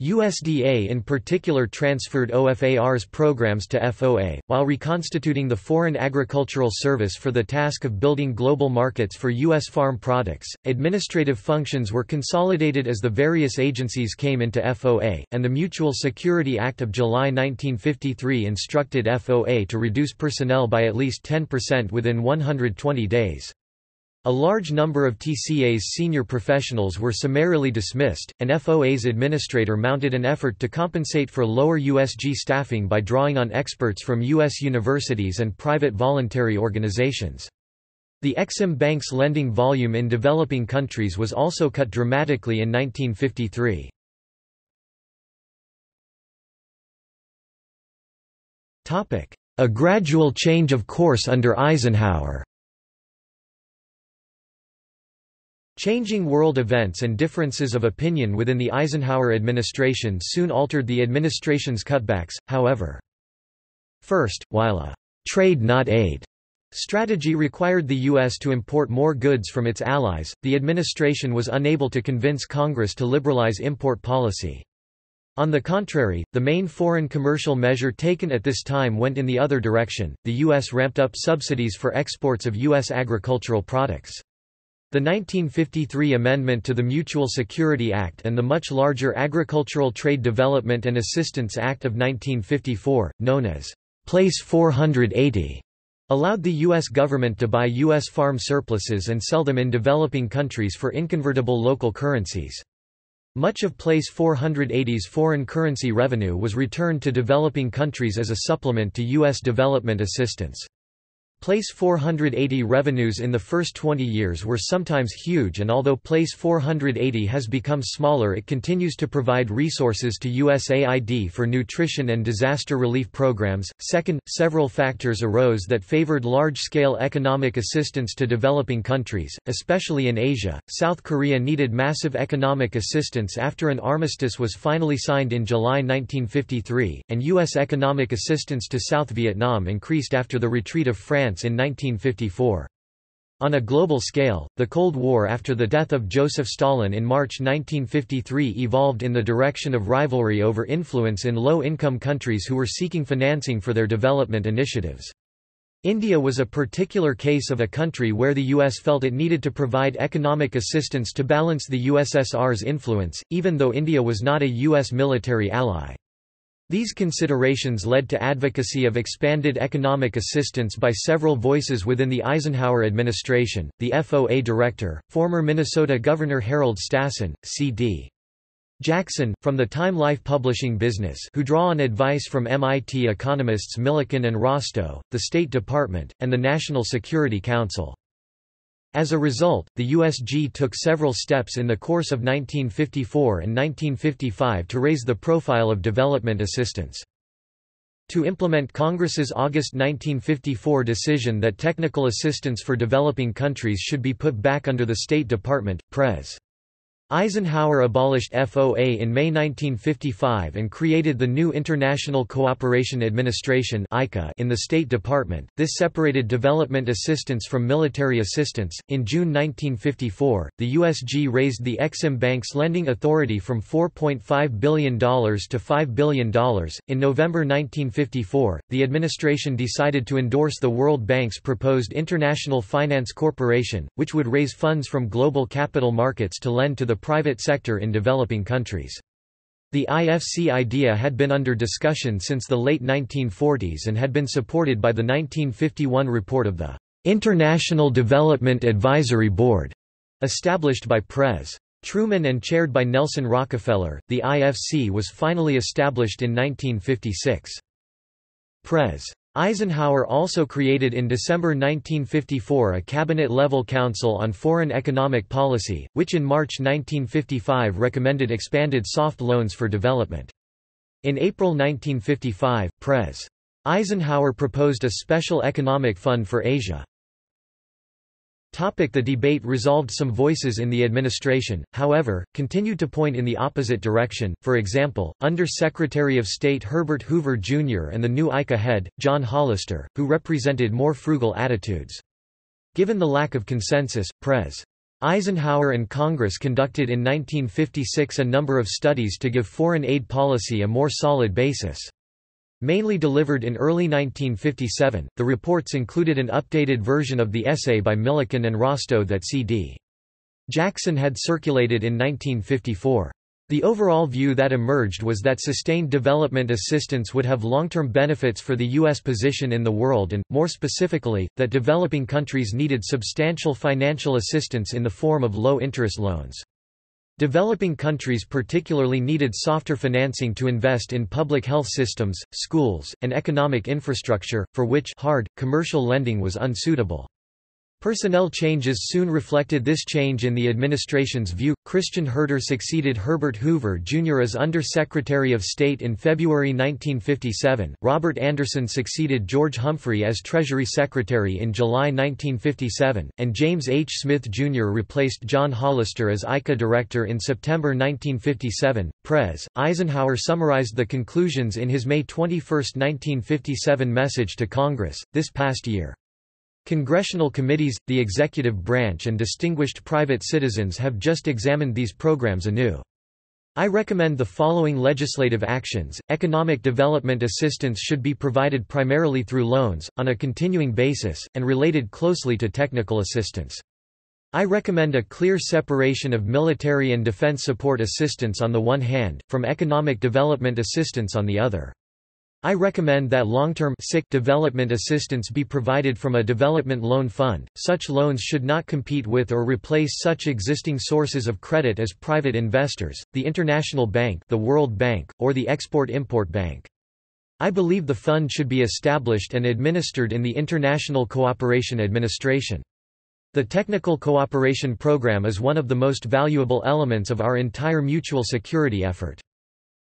U S D A in particular transferred O F A R's programs to F O A, while reconstituting the Foreign Agricultural Service for the task of building global markets for U S farm products. Administrative functions were consolidated as the various agencies came into F O A, and the Mutual Security Act of July nineteen fifty-three instructed F O A to reduce personnel by at least ten percent within one hundred twenty days. A large number of T C A's senior professionals were summarily dismissed, and F O A's administrator mounted an effort to compensate for lower U S G staffing by drawing on experts from U S universities and private voluntary organizations. The Exim Bank's lending volume in developing countries was also cut dramatically in nineteen fifty-three. A gradual change of course under Eisenhower. Changing world events and differences of opinion within the Eisenhower administration soon altered the administration's cutbacks, however. First, while a trade not aid strategy required the U S to import more goods from its allies. The administration was unable to convince Congress to liberalize import policy. On the contrary, the main foreign commercial measure taken at this time went in the other direction. The U S ramped up subsidies for exports of U S agricultural products. The nineteen fifty-three amendment to the Mutual Security Act and the much larger Agricultural Trade Development and Assistance Act of nineteen fifty-four, known as Place four eighty, allowed the U S government to buy U S farm surpluses and sell them in developing countries for inconvertible local currencies. Much of Place four eighty's foreign currency revenue was returned to developing countries as a supplement to U S development assistance. Place four eighty revenues in the first twenty years were sometimes huge, and although Place four eighty has become smaller, it continues to provide resources to U S A I D for nutrition and disaster relief programs. Second, several factors arose that favored large-scale economic assistance to developing countries, especially in Asia. South Korea needed massive economic assistance after an armistice was finally signed in July nineteen fifty-three, and U S economic assistance to South Vietnam increased after the retreat of France in nineteen fifty-four. On a global scale, the Cold War after the death of Joseph Stalin in March nineteen fifty-three evolved in the direction of rivalry over influence in low-income countries who were seeking financing for their development initiatives. India was a particular case of a country where the U S felt it needed to provide economic assistance to balance the U S S R's influence, even though India was not a U S military ally. These considerations led to advocacy of expanded economic assistance by several voices within the Eisenhower administration. The F O A director, former Minnesota Governor Harold Stassen, C D Jackson, from the Time Life publishing business, who draw on advice from M I T economists Millikan and Rostow, the State Department, and the National Security Council. As a result, the U S G took several steps in the course of nineteen fifty-four and nineteen fifty-five to raise the profile of development assistance. To implement Congress's August nineteen fifty-four decision that technical assistance for developing countries should be put back under the State Department, President Eisenhower abolished F O A in May nineteen fifty-five and created the new International Cooperation Administration in the State Department. This separated development assistance from military assistance. In June nineteen fifty-four, the U S G raised the Ex-Im Bank's lending authority from four point five billion dollars to five billion dollars. In November nineteen fifty-four, the administration decided to endorse the World Bank's proposed International Finance Corporation, which would raise funds from global capital markets to lend to the private sector in developing countries. The I F C idea had been under discussion since the late nineteen forties and had been supported by the nineteen fifty-one report of the International Development Advisory Board, established by President Truman and chaired by Nelson Rockefeller. The I F C was finally established in nineteen fifty-six. President Eisenhower also created in December nineteen fifty-four a cabinet-level council on foreign economic policy, which in March nineteen fifty-five recommended expanded soft loans for development. In April nineteen fifty-five, President Eisenhower proposed a special economic fund for Asia. The debate resolved some voices in the administration, however, continued to point in the opposite direction. For example, Under Secretary of State Herbert Hoover Junior and the new I C A head, John Hollister, who represented more frugal attitudes. Given the lack of consensus, President Eisenhower and Congress conducted in nineteen fifty-six a number of studies to give foreign aid policy a more solid basis. Mainly delivered in early nineteen fifty-seven, the reports included an updated version of the essay by Millikan and Rostow that C D Jackson had circulated in nineteen fifty-four. The overall view that emerged was that sustained development assistance would have long-term benefits for the U S position in the world and, more specifically, that developing countries needed substantial financial assistance in the form of low-interest loans. Developing countries particularly needed softer financing to invest in public health systems, schools, and economic infrastructure, for which hard, commercial lending was unsuitable. Personnel changes soon reflected this change in the administration's view. Christian Herter succeeded Herbert Hoover Junior as Under Secretary of State in February nineteen fifty-seven, Robert Anderson succeeded George Humphrey as Treasury Secretary in July nineteen fifty-seven, and James H. Smith Junior replaced John Hollister as I C A Director in September nineteen fifty-seven. President Eisenhower summarized the conclusions in his May twenty-first nineteen fifty-seven message to Congress, "This past year Congressional committees, the executive branch and distinguished private citizens have just examined these programs anew. I recommend the following legislative actions. Economic development assistance should be provided primarily through loans, on a continuing basis, and related closely to technical assistance. I recommend a clear separation of military and defense support assistance on the one hand, from economic development assistance on the other. I recommend that long-term development assistance be provided from a development loan fund. Such loans should not compete with or replace such existing sources of credit as private investors, the International Bank, the World Bank, or the Export-Import Bank. I believe the fund should be established and administered in the International Cooperation Administration. The Technical Cooperation Program is one of the most valuable elements of our entire mutual security effort.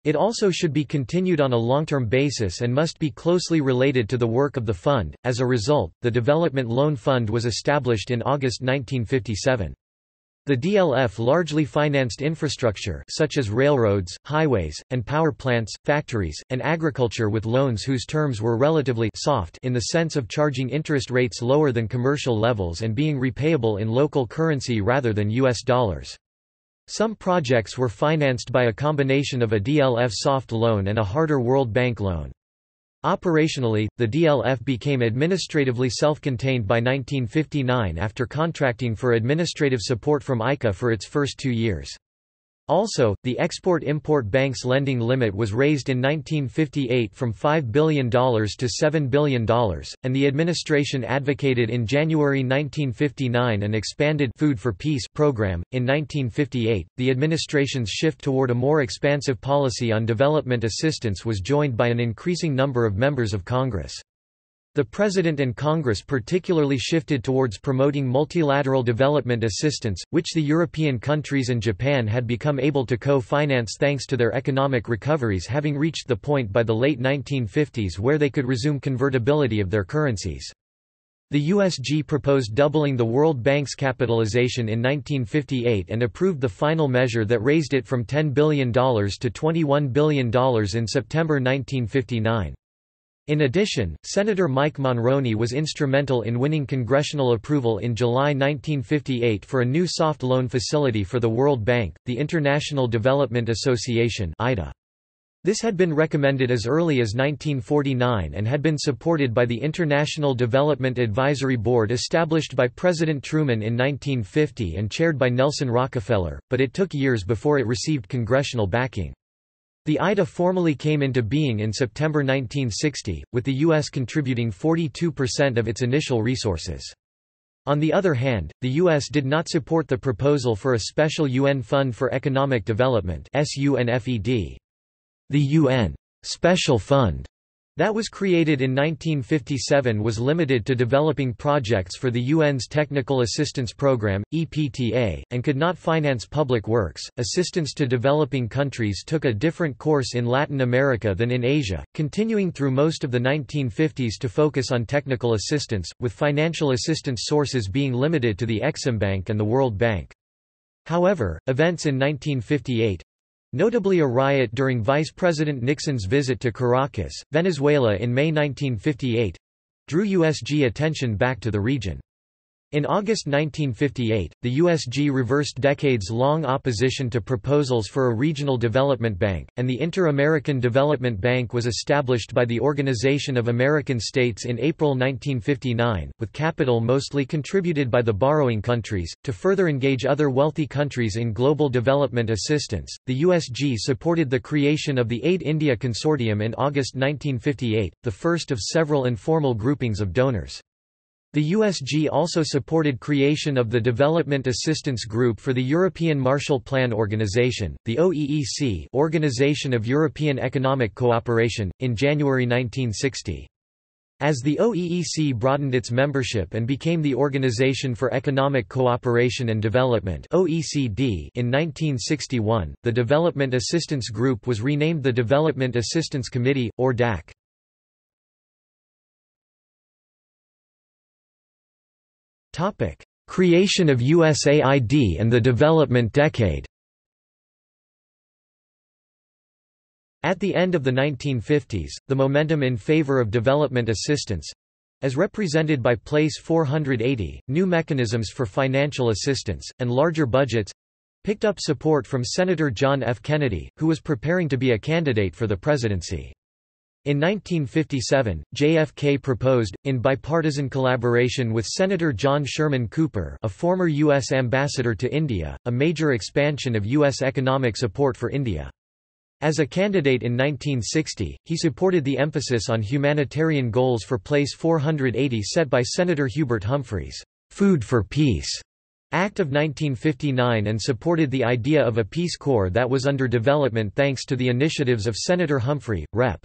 It also should be continued on a long-term basis and must be closely related to the work of the fund. As a result, the Development Loan Fund was established in August nineteen fifty-seven. The D L F largely financed infrastructure such as railroads, highways, and power plants, factories, and agriculture with loans whose terms were relatively soft in the sense of charging interest rates lower than commercial levels and being repayable in local currency rather than U S dollars. Some projects were financed by a combination of a D L F soft loan and a harder World Bank loan. Operationally, the D L F became administratively self-contained by nineteen fifty-nine after contracting for administrative support from I C A for its first two years. Also, the Export-Import Bank's lending limit was raised in nineteen fifty-eight from five billion dollars to seven billion dollars, and the administration advocated in January nineteen fifty-nine an expanded Food for Peace program. In nineteen fifty-eight, the administration's shift toward a more expansive policy on development assistance was joined by an increasing number of members of Congress. The President and Congress particularly shifted towards promoting multilateral development assistance, which the European countries and Japan had become able to co-finance thanks to their economic recoveries having reached the point by the late nineteen fifties where they could resume convertibility of their currencies. The U S G proposed doubling the World Bank's capitalization in nineteen fifty-eight and approved the final measure that raised it from ten billion dollars to twenty-one billion dollars in September nineteen fifty-nine. In addition, Senator Mike Monroney was instrumental in winning congressional approval in July nineteen fifty-eight for a new soft loan facility for the World Bank, the International Development Association (I D A). This had been recommended as early as nineteen forty-nine and had been supported by the International Development Advisory Board established by President Truman in nineteen fifty and chaired by Nelson Rockefeller, but it took years before it received congressional backing. The I D A formally came into being in September nineteen sixty, with the U S contributing forty-two percent of its initial resources. On the other hand, the U S did not support the proposal for a special U N Fund for Economic Development (S U N F E D). The U N Special Fund that was created in nineteen fifty-seven was limited to developing projects for the U N's Technical Assistance Program, E P T A, and could not finance public works. Assistance to developing countries took a different course in Latin America than in Asia, continuing through most of the nineteen fifties to focus on technical assistance, with financial assistance sources being limited to the Exim Bank and the World Bank. However, events in nineteen fifty-eight, notably a riot during Vice President Nixon's visit to Caracas, Venezuela in May nineteen fifty-eight, drew U S G attention back to the region. In August nineteen fifty-eight, the U S G reversed decades-long opposition to proposals for a regional development bank, and the Inter-American Development Bank was established by the Organization of American States in April nineteen fifty-nine, with capital mostly contributed by the borrowing countries. To further engage other wealthy countries in global development assistance, the U S G supported the creation of the Aid India Consortium in August nineteen fifty-eight, the first of several informal groupings of donors. The U S G also supported creation of the Development Assistance Group for the European Marshall Plan Organization, the O E C, Organization of European Economic Cooperation, in January nineteen sixty. As the O E C broadened its membership and became the Organization for Economic Cooperation and Development (O E C D) in nineteen sixty-one, the Development Assistance Group was renamed the Development Assistance Committee, or D A C. Topic: Creation of U S A I D and the Development Decade. At the end of the nineteen fifties, the momentum in favor of development assistance, As represented by Place four hundred eighty, new mechanisms for financial assistance, and larger budgets picked up support from Senator John F. Kennedy, who was preparing to be a candidate for the presidency. In nineteen fifty-seven, J F K proposed, in bipartisan collaboration with Senator John Sherman Cooper, a former U S ambassador to India, a major expansion of U S economic support for India. As a candidate in nineteen sixty, he supported the emphasis on humanitarian goals for Place four hundred eighty set by Senator Hubert Humphrey's Food for Peace Act of nineteen fifty-nine and supported the idea of a Peace Corps that was under development thanks to the initiatives of Senator Humphrey, Representative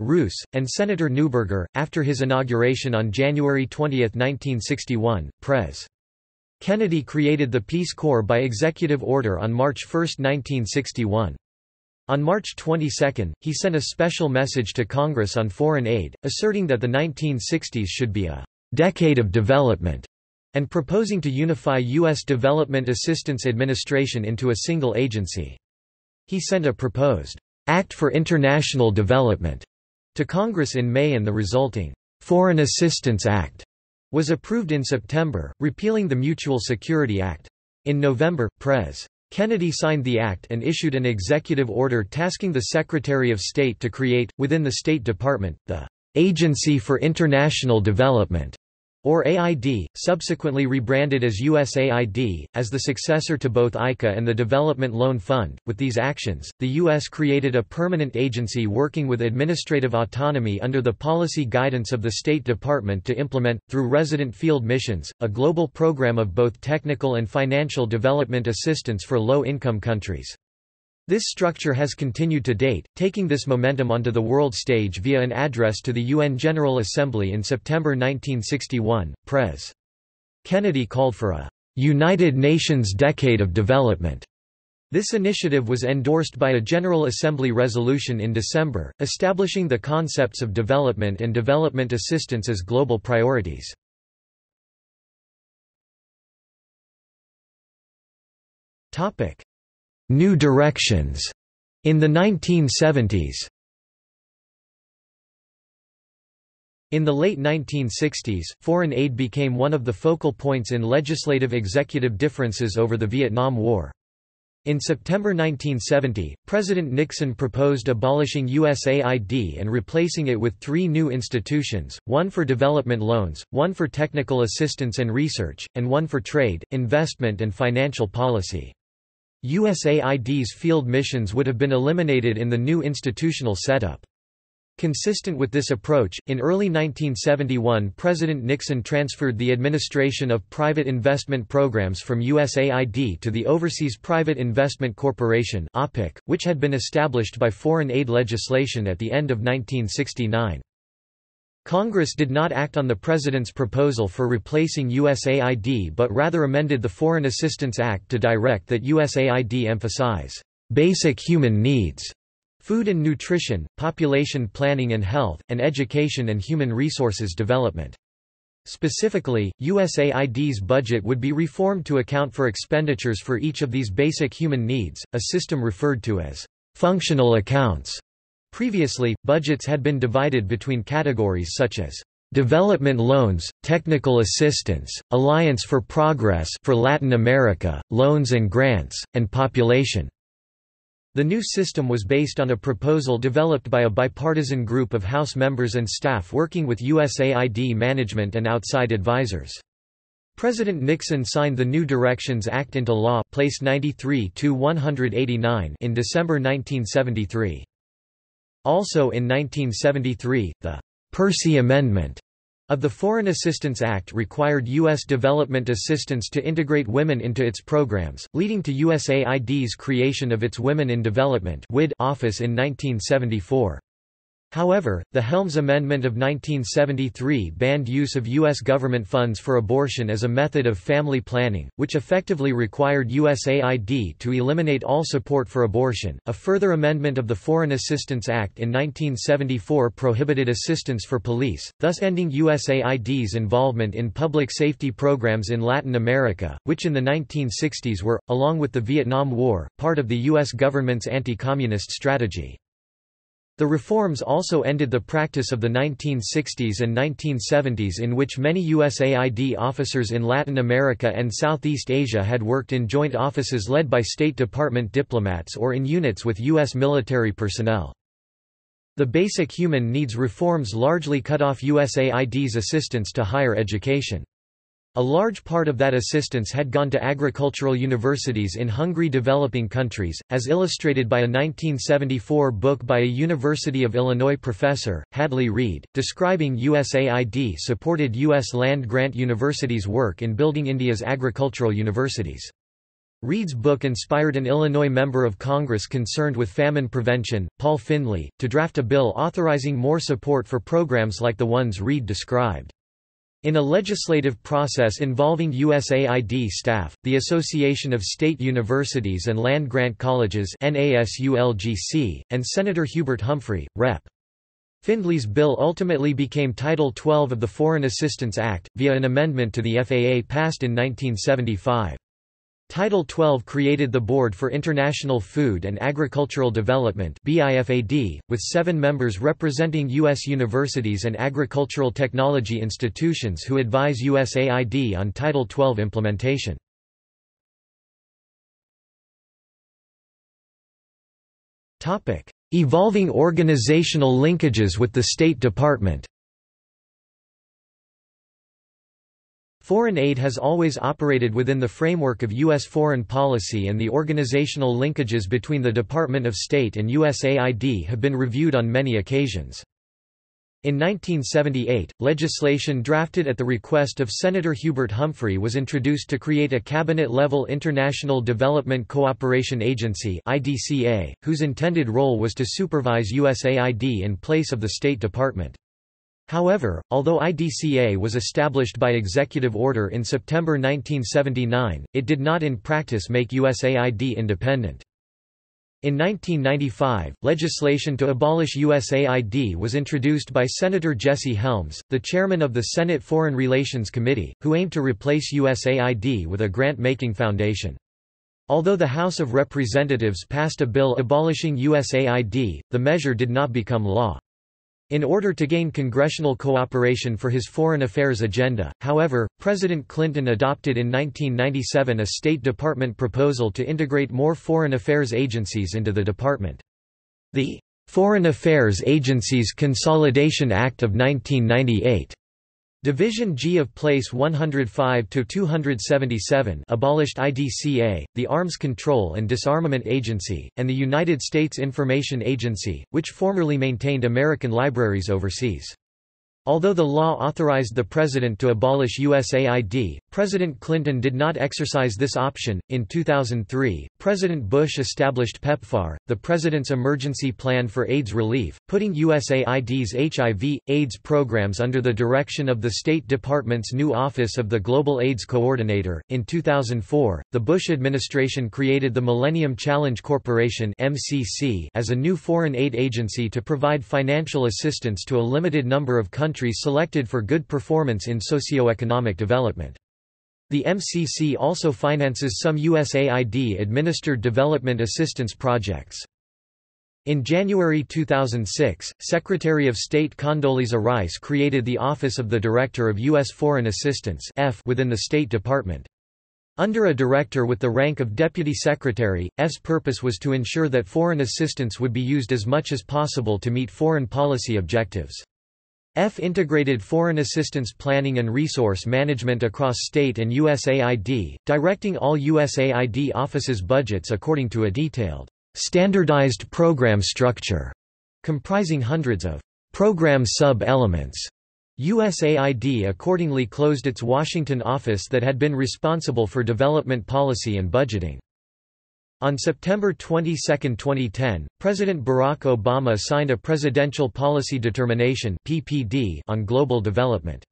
Roos, and Senator Neuberger. After his inauguration on January twentieth nineteen sixty-one, President Kennedy created the Peace Corps by executive order on March first nineteen sixty-one. On March twenty-second, he sent a special message to Congress on foreign aid, asserting that the nineteen sixties should be a decade of development, and proposing to unify U S Development Assistance Administration into a single agency. He sent a proposed Act for International Development to Congress in May, and the resulting Foreign Assistance Act was approved in September, repealing the Mutual Security Act. In November, President Kennedy signed the act and issued an executive order tasking the Secretary of State to create, within the State Department, the Agency for International Development, or A I D, subsequently rebranded as U S A I D, as the successor to both I C A and the Development Loan Fund. With these actions, the U S created a permanent agency working with administrative autonomy under the policy guidance of the State Department to implement, through resident field missions, a global program of both technical and financial development assistance for low-income countries. This structure has continued to date, taking this momentum onto the world stage via an address to the U N General Assembly in September nineteen sixty-one. President Kennedy called for a United Nations Decade of Development. This initiative was endorsed by a General Assembly resolution in December, establishing the concepts of development and development assistance as global priorities. Topic: New directions in the nineteen seventies. In the late nineteen sixties, foreign aid became one of the focal points in legislative-executive differences over the Vietnam War. In September nineteen seventy, President Nixon proposed abolishing U S A I D and replacing it with three new institutions, one for development loans, one for technical assistance and research, and one for trade, investment and financial policy. U S A I D's field missions would have been eliminated in the new institutional setup. Consistent with this approach, in early nineteen seventy-one, President Nixon transferred the administration of private investment programs from U S A I D to the Overseas Private Investment Corporation, which had been established by foreign aid legislation at the end of nineteen sixty-nine. Congress did not act on the President's proposal for replacing U S A I D, but rather amended the Foreign Assistance Act to direct that U S A I D emphasize basic human needs, food and nutrition, population planning and health, and education and human resources development. Specifically, U S A I D's budget would be reformed to account for expenditures for each of these basic human needs, a system referred to as functional accounts. Previously, budgets had been divided between categories such as development loans, technical assistance, alliance for progress for Latin America, loans and grants, and population. The new system was based on a proposal developed by a bipartisan group of House members and staff working with U S A I D management and outside advisors. President Nixon signed the New Directions Act into law, Place ninety-three to one eighty-nine, in December nineteen seventy-three. Also in nineteen seventy-three, the Percy Amendment of the Foreign Assistance Act required U S development assistance to integrate women into its programs, leading to U S A I D's creation of its Women in Development office in nineteen seventy-four. However, the Helms Amendment of nineteen seventy-three banned use of U S government funds for abortion as a method of family planning, which effectively required U S A I D to eliminate all support for abortion. A further amendment of the Foreign Assistance Act in nineteen seventy-four prohibited assistance for police, thus ending U S A I D's involvement in public safety programs in Latin America, which in the nineteen sixties were, along with the Vietnam War, part of the U S government's anti-communist strategy. The reforms also ended the practice of the nineteen sixties and nineteen seventies in which many U S A I D officers in Latin America and Southeast Asia had worked in joint offices led by State Department diplomats or in units with U S military personnel. The basic human needs reforms largely cut off U S A I D's assistance to higher education. A large part of that assistance had gone to agricultural universities in hungry developing countries, as illustrated by a nineteen seventy-four book by a University of Illinois professor, Hadley Reed, describing U S A I D-supported U S land-grant universities' work in building India's agricultural universities. Reed's book inspired an Illinois member of Congress concerned with famine prevention, Paul Findley, to draft a bill authorizing more support for programs like the ones Reed described. In a legislative process involving U S A I D staff, the Association of State Universities and Land-Grant Colleges (N A S U L G C), and Senator Hubert Humphrey, Representative Findley's bill ultimately became Title twelve of the Foreign Assistance Act, via an amendment to the F A A passed in nineteen seventy-five. Title twelve created the Board for International Food and Agricultural Development (B I F A D), with seven members representing U S universities and agricultural technology institutions who advise U S A I D on Title twelve implementation. Evolving organizational linkages with the State Department. Foreign aid has always operated within the framework of U S foreign policy, and the organizational linkages between the Department of State and U S A I D have been reviewed on many occasions. In nineteen seventy-eight, legislation drafted at the request of Senator Hubert Humphrey was introduced to create a cabinet-level International Development Cooperation Agency (I D C A), whose intended role was to supervise U S A I D in place of the State Department. However, although I D C A was established by executive order in September nineteen seventy-nine, it did not in practice make U S A I D independent. In nineteen ninety-five, legislation to abolish U S A I D was introduced by Senator Jesse Helms, the chairman of the Senate Foreign Relations Committee, who aimed to replace U S A I D with a grant-making foundation. Although the House of Representatives passed a bill abolishing U S A I D, the measure did not become law. In order to gain congressional cooperation for his foreign affairs agenda, however, President Clinton adopted in nineteen ninety-seven a State Department proposal to integrate more foreign affairs agencies into the department. The Foreign Affairs Agencies Consolidation Act of nineteen ninety-eight, Division G of Place one oh five to two seventy-seven abolished I D C A, the Arms Control and Disarmament Agency, and the United States Information Agency, which formerly maintained American libraries overseas. Although the law authorized the president to abolish U S A I D, President Clinton did not exercise this option. In two thousand three, President Bush established PEPFAR, the President's Emergency Plan for AIDS Relief, putting U S A I D's H I V/AIDS programs under the direction of the State Department's new Office of the Global AIDS Coordinator. In two thousand four, the Bush administration created the Millennium Challenge Corporation (M C C) as a new foreign aid agency to provide financial assistance to a limited number of countries selected for good performance in socioeconomic development. The M C C also finances some U S A I D-administered development assistance projects. In January two thousand six, Secretary of State Condoleezza Rice created the Office of the Director of U S Foreign Assistance (F) within the State Department. Under a director with the rank of Deputy Secretary, F's purpose was to ensure that foreign assistance would be used as much as possible to meet foreign policy objectives. F integrated foreign assistance planning and resource management across state and U S A I D, directing all U S A I D offices' budgets according to a detailed, standardized program structure, comprising hundreds of program sub-elements. U S A I D accordingly closed its Washington office that had been responsible for development policy and budgeting. On September twenty-second, twenty ten, President Barack Obama signed a Presidential Policy Determination (P P D) on global development.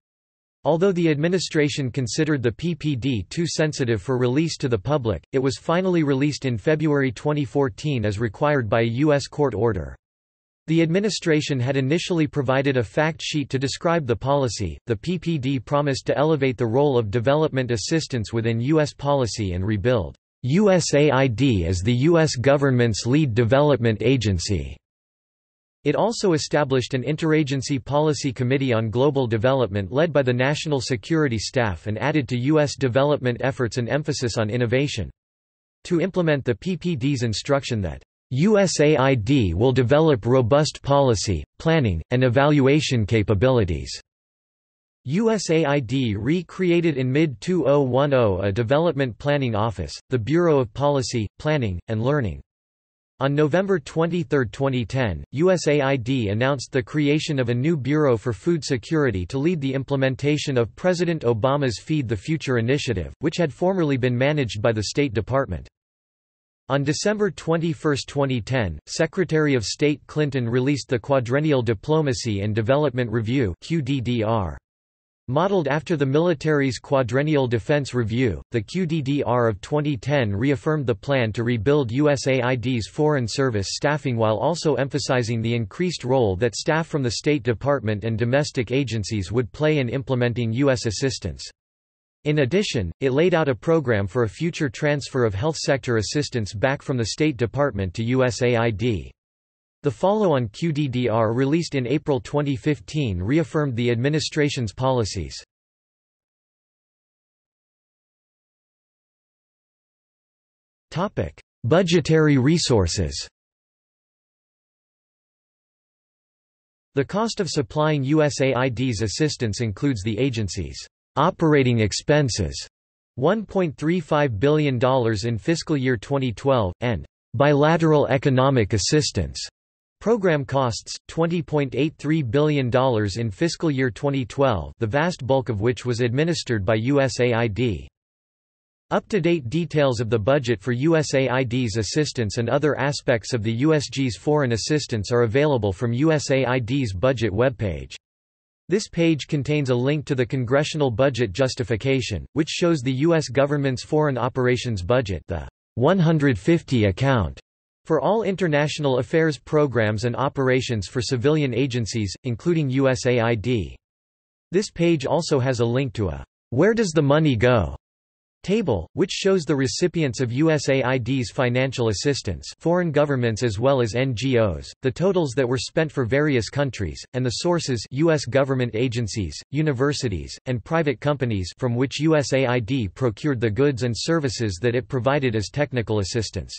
Although the administration considered the P P D too sensitive for release to the public, it was finally released in February twenty fourteen as required by a U S court order. The administration had initially provided a fact sheet to describe the policy. The P P D promised to elevate the role of development assistance within U S policy and rebuild U S A I D as the U S government's lead development agency. It also established an Interagency Policy Committee on Global Development led by the National Security Staff and added to U S development efforts an emphasis on innovation. To implement the P P D's instruction that U S A I D will develop robust policy, planning, and evaluation capabilities. U S A I D re-created in mid two thousand ten a Development Planning Office, the Bureau of Policy, Planning, and Learning. On November twenty-third, twenty ten, U S A I D announced the creation of a new Bureau for Food Security to lead the implementation of President Obama's Feed the Future initiative, which had formerly been managed by the State Department. On December twenty-first, twenty ten, Secretary of State Clinton released the Quadrennial Diplomacy and Development Review (Q D D R). Modeled after the military's Quadrennial Defense Review, the Q D D R of twenty ten reaffirmed the plan to rebuild U S A I D's foreign service staffing while also emphasizing the increased role that staff from the State Department and domestic agencies would play in implementing U S assistance. In addition, it laid out a program for a future transfer of health sector assistance back from the State Department to U S A I D. The follow-on Q D D R released in April twenty fifteen reaffirmed the administration's policies. Budgetary resources. The cost of supplying U S A I D's assistance includes the agency's operating expenses, one point three five billion dollars in fiscal year twenty twelve, and bilateral economic assistance program costs, twenty point eight three billion dollars in fiscal year twenty twelve, the vast bulk of which was administered by U S A I D. Up-to-date details of the budget for U S A I D's assistance and other aspects of the U S G's foreign assistance are available from U S A I D's budget webpage. This page contains a link to the Congressional Budget Justification, which shows the U S government's foreign operations budget, the one hundred fifty account, for all international affairs programs and operations for civilian agencies, including U S A I D. This page also has a link to a "Where does the money go?" table, which shows the recipients of U S A I D's financial assistance, foreign governments as well as N G Os, the totals that were spent for various countries, and the sources, U S government agencies, universities, and private companies from which U S A I D procured the goods and services that it provided as technical assistance.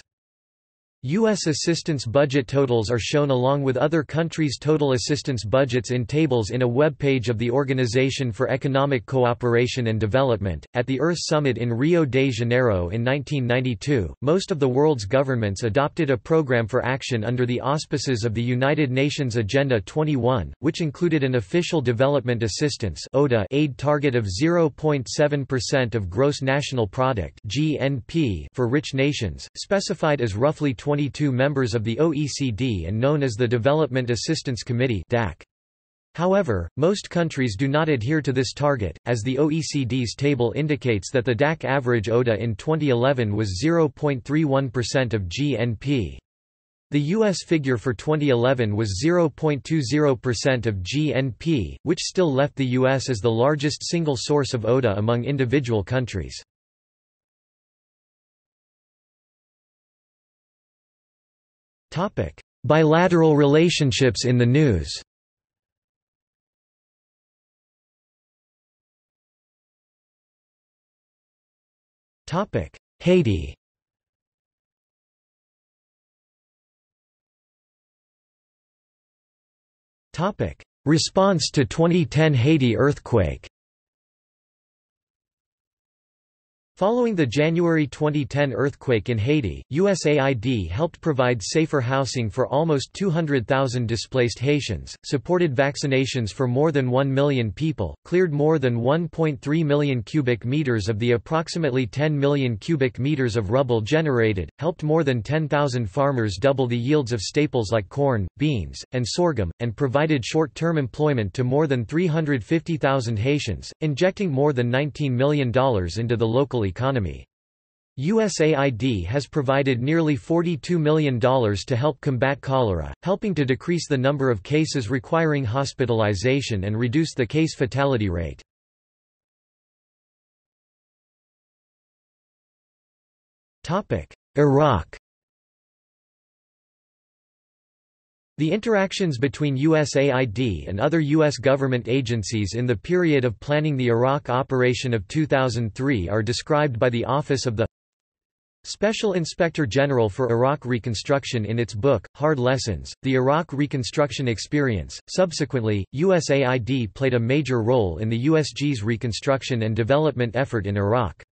U S assistance budget totals are shown along with other countries' total assistance budgets in tables in a web page of the Organization for Economic Cooperation and Development. At the Earth Summit in Rio de Janeiro in nineteen ninety-two, most of the world's governments adopted a program for action under the auspices of the United Nations Agenda twenty-one, which included an official development assistance (O D A) aid target of zero point seven percent of gross national product (G N P) for rich nations, specified as roughly twenty-two members of the O E C D and known as the Development Assistance Committee (D A C). However, most countries do not adhere to this target, as the O E C D's table indicates that the D A C average O D A in twenty eleven was zero point three one percent of G N P. The U S figure for twenty eleven was zero point two zero percent of G N P, which still left the U S as the largest single source of O D A among individual countries. Bilateral relationships in the news. Haiti. Response to twenty ten Haiti earthquake. Following the January twenty ten earthquake in Haiti, U S A I D helped provide safer housing for almost two hundred thousand displaced Haitians, supported vaccinations for more than one million people, cleared more than one point three million cubic meters of the approximately ten million cubic meters of rubble generated, helped more than ten thousand farmers double the yields of staples like corn, beans, and sorghum, and provided short-term employment to more than three hundred fifty thousand Haitians, injecting more than nineteen million dollars into the local economy. U S A I D has provided nearly forty-two million dollars to help combat cholera, helping to decrease the number of cases requiring hospitalization and reduce the case fatality rate. Iraq. The interactions between U S A I D and other U S government agencies in the period of planning the Iraq operation of two thousand three are described by the Office of the Special Inspector General for Iraq Reconstruction in its book, Hard Lessons, The Iraq Reconstruction Experience. Subsequently, U S A I D played a major role in the U S G's reconstruction and development effort in Iraq.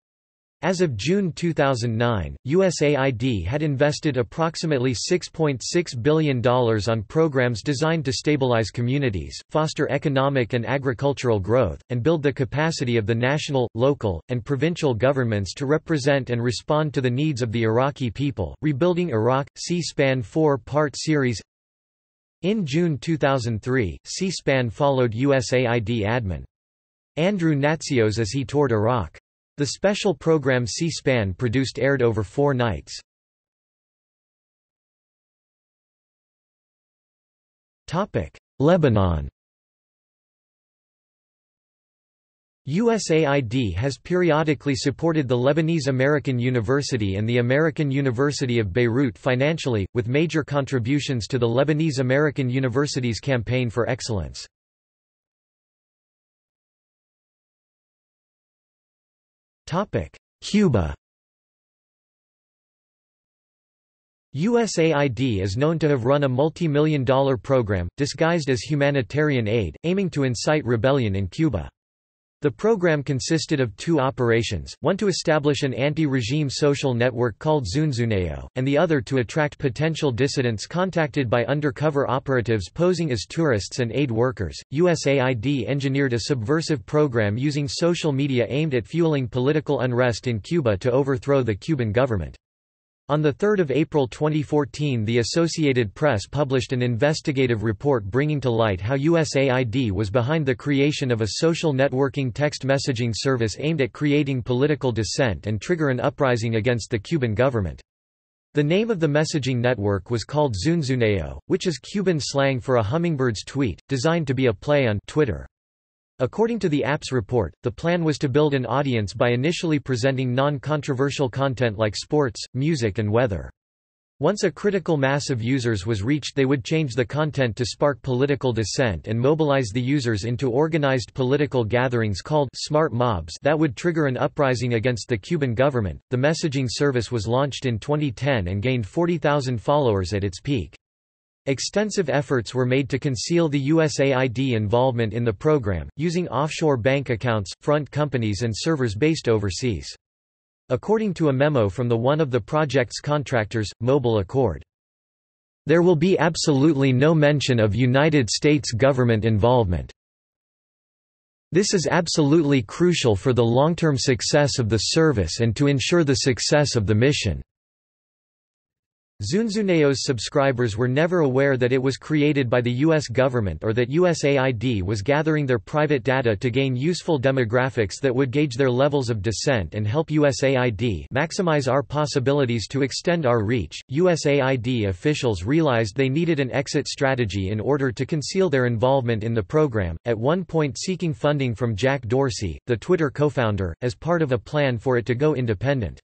As of June two thousand nine, U S A I D had invested approximately six point six billion dollars on programs designed to stabilize communities, foster economic and agricultural growth, and build the capacity of the national, local, and provincial governments to represent and respond to the needs of the Iraqi people. Rebuilding Iraq, C-SPAN four-part series. In June two thousand three, C-SPAN followed U S A I D admin Andrew Natsios as he toured Iraq. The special program C-SPAN produced aired over four nights. Lebanon. U S A I D has periodically supported the Lebanese American University and the American University of Beirut financially, with major contributions to the Lebanese American University's Campaign for Excellence. Cuba. U S A I D is known to have run a multi-million dollar program, disguised as humanitarian aid, aiming to incite rebellion in Cuba. The program consisted of two operations, one to establish an anti-regime social network called Zunzuneo, and the other to attract potential dissidents contacted by undercover operatives posing as tourists and aid workers. U S A I D engineered a subversive program using social media aimed at fueling political unrest in Cuba to overthrow the Cuban government. On the third of April twenty fourteen, the Associated Press published an investigative report bringing to light how U S A I D was behind the creation of a social networking text messaging service aimed at creating political dissent and trigger an uprising against the Cuban government. The name of the messaging network was called Zunzuneo, which is Cuban slang for a hummingbird's tweet, designed to be a play on Twitter. According to the app's report, the plan was to build an audience by initially presenting non-controversial content like sports, music and weather. Once a critical mass of users was reached, they would change the content to spark political dissent and mobilize the users into organized political gatherings called smart mobs that would trigger an uprising against the Cuban government. The messaging service was launched in twenty ten and gained forty thousand followers at its peak. Extensive efforts were made to conceal the U S A I D involvement in the program, using offshore bank accounts, front companies and servers based overseas. According to a memo from the one of the project's contractors, Mobile Accord, "There will be absolutely no mention of United States government involvement. This is absolutely crucial for the long-term success of the service and to ensure the success of the mission." Zunzuneo's subscribers were never aware that it was created by the U S government or that U S A I D was gathering their private data to gain useful demographics that would gauge their levels of dissent and help U S A I D maximize our possibilities to extend our reach. U S A I D officials realized they needed an exit strategy in order to conceal their involvement in the program, at one point seeking funding from Jack Dorsey, the Twitter co-founder, as part of a plan for it to go independent.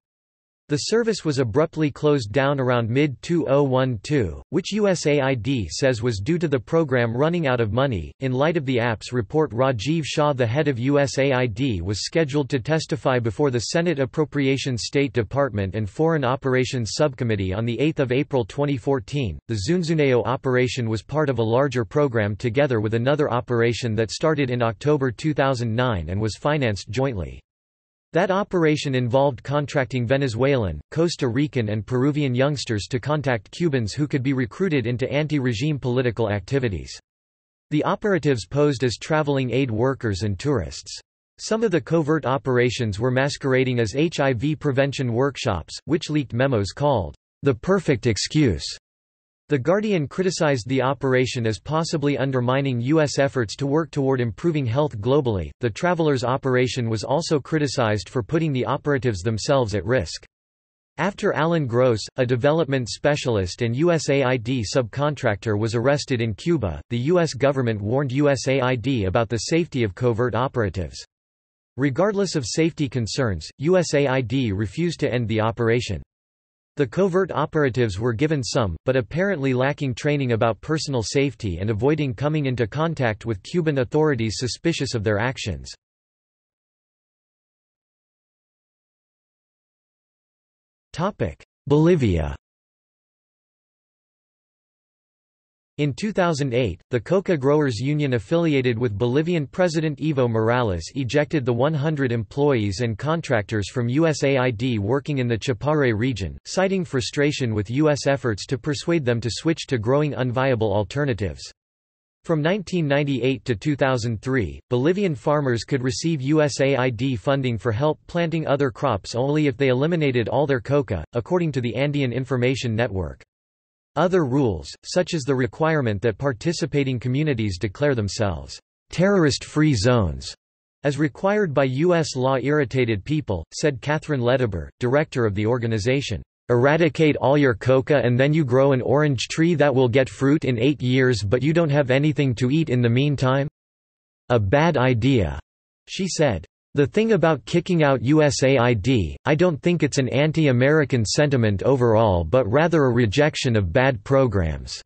The service was abruptly closed down around mid two thousand twelve, which U S A I D says was due to the program running out of money. In light of the app's report, Rajiv Shah, the head of U S A I D, was scheduled to testify before the Senate Appropriations State Department and Foreign Operations Subcommittee on the eighth of April twenty fourteen. The Zunzuneo operation was part of a larger program together with another operation that started in October two thousand nine and was financed jointly. That operation involved contracting Venezuelan, Costa Rican and Peruvian youngsters to contact Cubans who could be recruited into anti-regime political activities. The operatives posed as traveling aid workers and tourists. Some of the covert operations were masquerading as H I V prevention workshops, which leaked memos called, "the perfect excuse." The Guardian criticized the operation as possibly undermining U S efforts to work toward improving health globally. The Travelers operation was also criticized for putting the operatives themselves at risk. After Alan Gross, a development specialist and U S A I D subcontractor, was arrested in Cuba, the U S government warned U S A I D about the safety of covert operatives. Regardless of safety concerns, U S A I D refused to end the operation. The covert operatives were given some, but apparently lacking training about personal safety and avoiding coming into contact with Cuban authorities suspicious of their actions. Bolivia. In two thousand eight, the coca growers union affiliated with Bolivian President Evo Morales ejected the one hundred employees and contractors from U S A I D working in the Chapare region, citing frustration with U S efforts to persuade them to switch to growing unviable alternatives. From nineteen ninety-eight to two thousand three, Bolivian farmers could receive U S A I D funding for help planting other crops only if they eliminated all their coca, according to the Andean Information Network. Other rules, such as the requirement that participating communities declare themselves terrorist-free zones, as required by U S law, irritated people, said Catherine Lederber, director of the organization. Eradicate all your coca and then you grow an orange tree that will get fruit in eight years but you don't have anything to eat in the meantime? A bad idea, she said. The thing about kicking out U S A I D, I don't think it's an anti-American sentiment overall but rather a rejection of bad programs.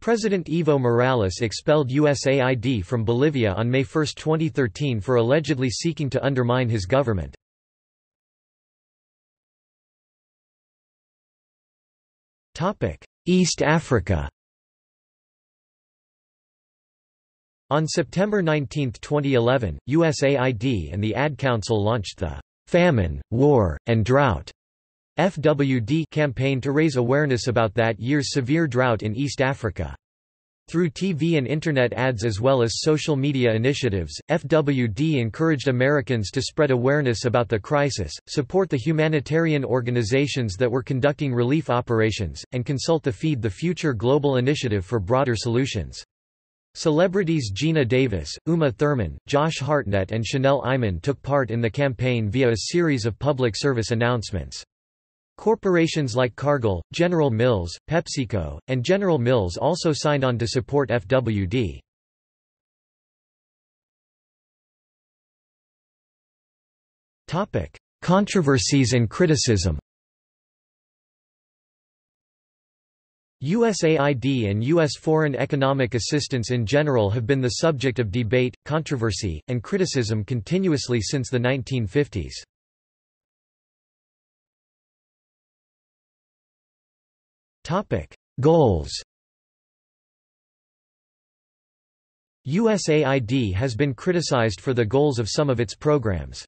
President Evo Morales expelled U S A I D from Bolivia on May first twenty thirteen for allegedly seeking to undermine his government. East Africa. On September nineteenth twenty eleven, U S A I D and the A D Council launched the Famine, War, and Drought F W D campaign to raise awareness about that year's severe drought in East Africa. Through T V and Internet ads as well as social media initiatives, F W D encouraged Americans to spread awareness about the crisis, support the humanitarian organizations that were conducting relief operations, and consult the Feed the Future global initiative for broader solutions. Celebrities Gina Davis, Uma Thurman, Josh Hartnett and Chanel Iman took part in the campaign via a series of public service announcements. Corporations like Cargill, General Mills, PepsiCo, and General Mills also signed on to support F W D. Controversies and criticism. U S A I D and U S foreign economic assistance in general have been the subject of debate, controversy, and criticism continuously since the nineteen fifties. Topic: Goals. U S A I D has been criticized for the goals of some of its programs.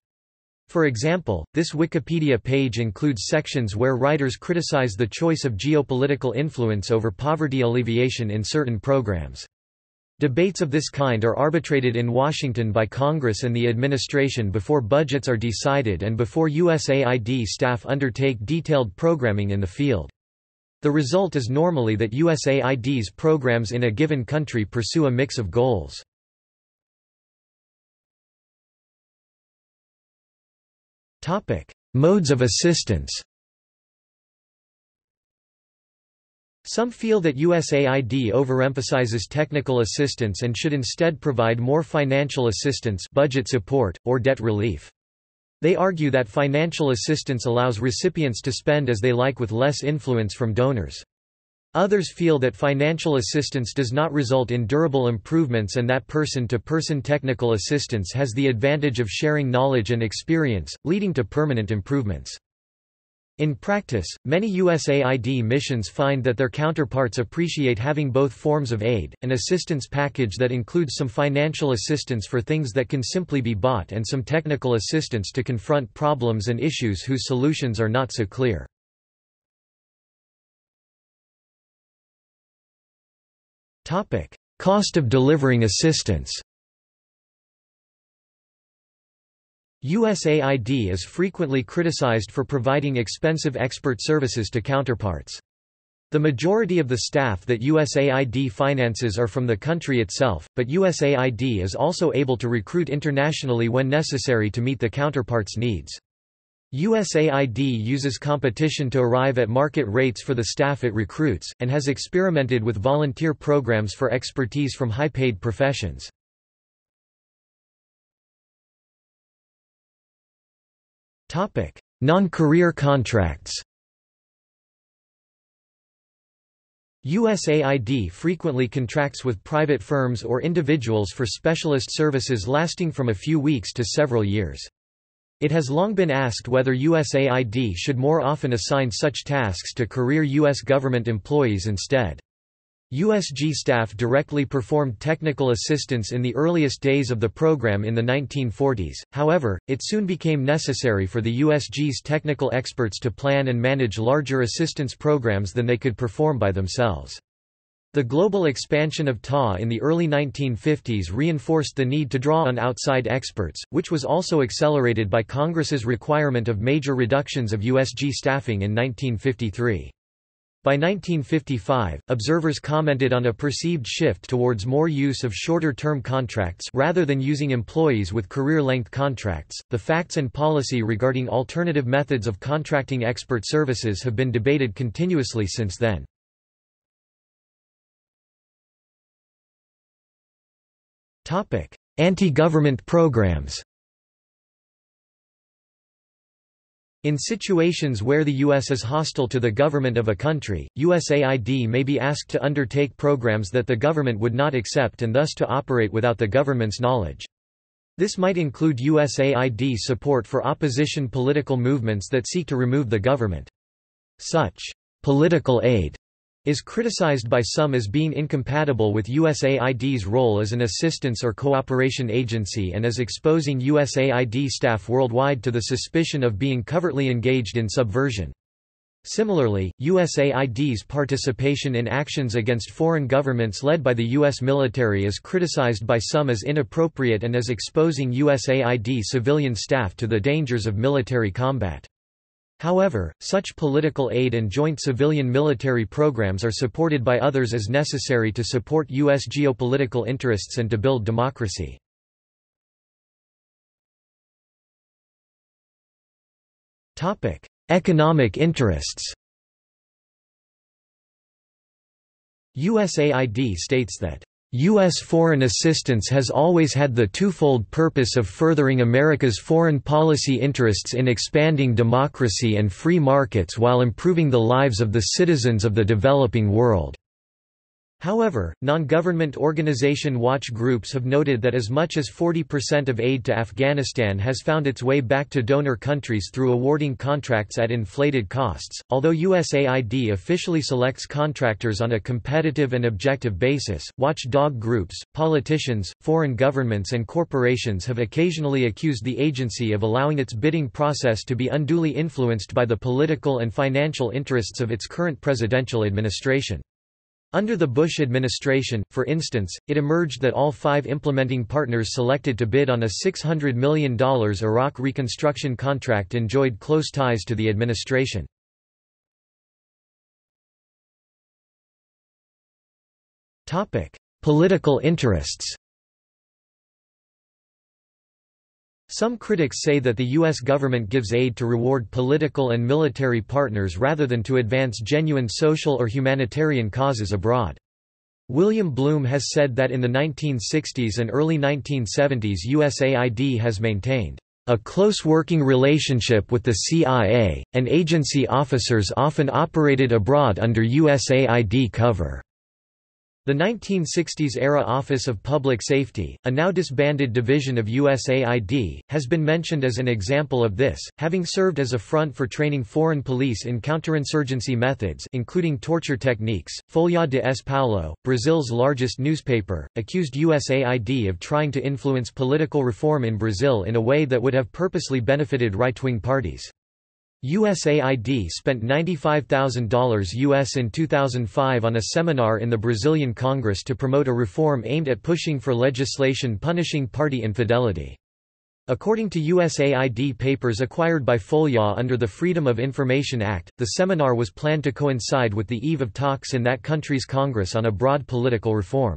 For example, this Wikipedia page includes sections where writers criticize the choice of geopolitical influence over poverty alleviation in certain programs. Debates of this kind are arbitrated in Washington by Congress and the administration before budgets are decided and before U S A I D staff undertake detailed programming in the field. The result is normally that U S A I D's programs in a given country pursue a mix of goals. Modes of assistance. Some feel that U S A I D overemphasizes technical assistance and should instead provide more financial assistance, budget support, or debt relief. They argue that financial assistance allows recipients to spend as they like with less influence from donors. Others feel that financial assistance does not result in durable improvements and that person-to-person technical assistance has the advantage of sharing knowledge and experience, leading to permanent improvements. In practice, many U S A I D missions find that their counterparts appreciate having both forms of aid, an assistance package that includes some financial assistance for things that can simply be bought and some technical assistance to confront problems and issues whose solutions are not so clear. Cost of delivering assistance. U S A I D is frequently criticized for providing expensive expert services to counterparts. The majority of the staff that U S A I D finances are from the country itself, but U S A I D is also able to recruit internationally when necessary to meet the counterpart's needs. U S A I D uses competition to arrive at market rates for the staff it recruits, and has experimented with volunteer programs for expertise from high-paid professions. Non-career contracts. U S A I D frequently contracts with private firms or individuals for specialist services lasting from a few weeks to several years. It has long been asked whether U S A I D should more often assign such tasks to career U S government employees instead. U S G staff directly performed technical assistance in the earliest days of the program in the nineteen forties, however, it soon became necessary for the U S G's technical experts to plan and manage larger assistance programs than they could perform by themselves. The global expansion of T A in the early nineteen fifties reinforced the need to draw on outside experts, which was also accelerated by Congress's requirement of major reductions of U S G staffing in nineteen fifty-three. By nineteen fifty-five, observers commented on a perceived shift towards more use of shorter-term contracts rather than using employees with career-length contracts. The facts and policy regarding alternative methods of contracting expert services have been debated continuously since then. Topic: Anti-government programs. In situations where the U S is hostile to the government of a country, U S A I D may be asked to undertake programs that the government would not accept and thus to operate without the government's knowledge. This might include U S A I D support for opposition political movements that seek to remove the government. Such political aid is criticized by some as being incompatible with U S A I D's role as an assistance or cooperation agency and as exposing U S A I D staff worldwide to the suspicion of being covertly engaged in subversion. Similarly, U S A I D's participation in actions against foreign governments led by the U S military is criticized by some as inappropriate and as exposing U S A I D civilian staff to the dangers of military combat. However, such political aid and joint civilian-military programs are supported by others as necessary to support U S geopolitical interests and to build democracy. Topic: Economic interests. U S A I D states that U S foreign assistance has always had the twofold purpose of furthering America's foreign policy interests in expanding democracy and free markets while improving the lives of the citizens of the developing world. However, non-government organization watch groups have noted that as much as forty percent of aid to Afghanistan has found its way back to donor countries through awarding contracts at inflated costs. Although U S A I D officially selects contractors on a competitive and objective basis, watchdog groups, politicians, foreign governments and corporations have occasionally accused the agency of allowing its bidding process to be unduly influenced by the political and financial interests of its current presidential administration. Under the Bush administration, for instance, it emerged that all five implementing partners selected to bid on a six hundred million dollar Iraq reconstruction contract enjoyed close ties to the administration. Political interests. Some critics say that the U S government gives aid to reward political and military partners rather than to advance genuine social or humanitarian causes abroad. William Bloom has said that in the nineteen sixties and early nineteen seventies U S A I D has maintained a close working relationship with the C I A, and agency officers often operated abroad under U S A I D cover. The nineteen sixties-era Office of Public Safety, a now disbanded division of U S A I D, has been mentioned as an example of this, having served as a front for training foreign police in counterinsurgency methods including torture techniques. Folha de S. Paulo, Brazil's largest newspaper, accused U S A I D of trying to influence political reform in Brazil in a way that would have purposely benefited right-wing parties. U S A I D spent ninety-five thousand dollars U S in two thousand five on a seminar in the Brazilian Congress to promote a reform aimed at pushing for legislation punishing party infidelity. According to U S A I D papers acquired by Folha under the Freedom of Information Act, the seminar was planned to coincide with the eve of talks in that country's Congress on a broad political reform.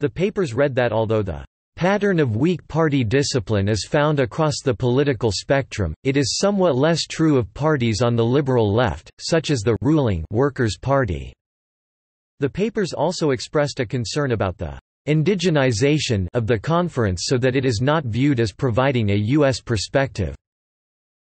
The papers read that although the pattern of weak party discipline is found across the political spectrum, it is somewhat less true of parties on the liberal left, such as the ruling Workers' Party. The papers also expressed a concern about the indigenization of the conference so that it is not viewed as providing a U S perspective.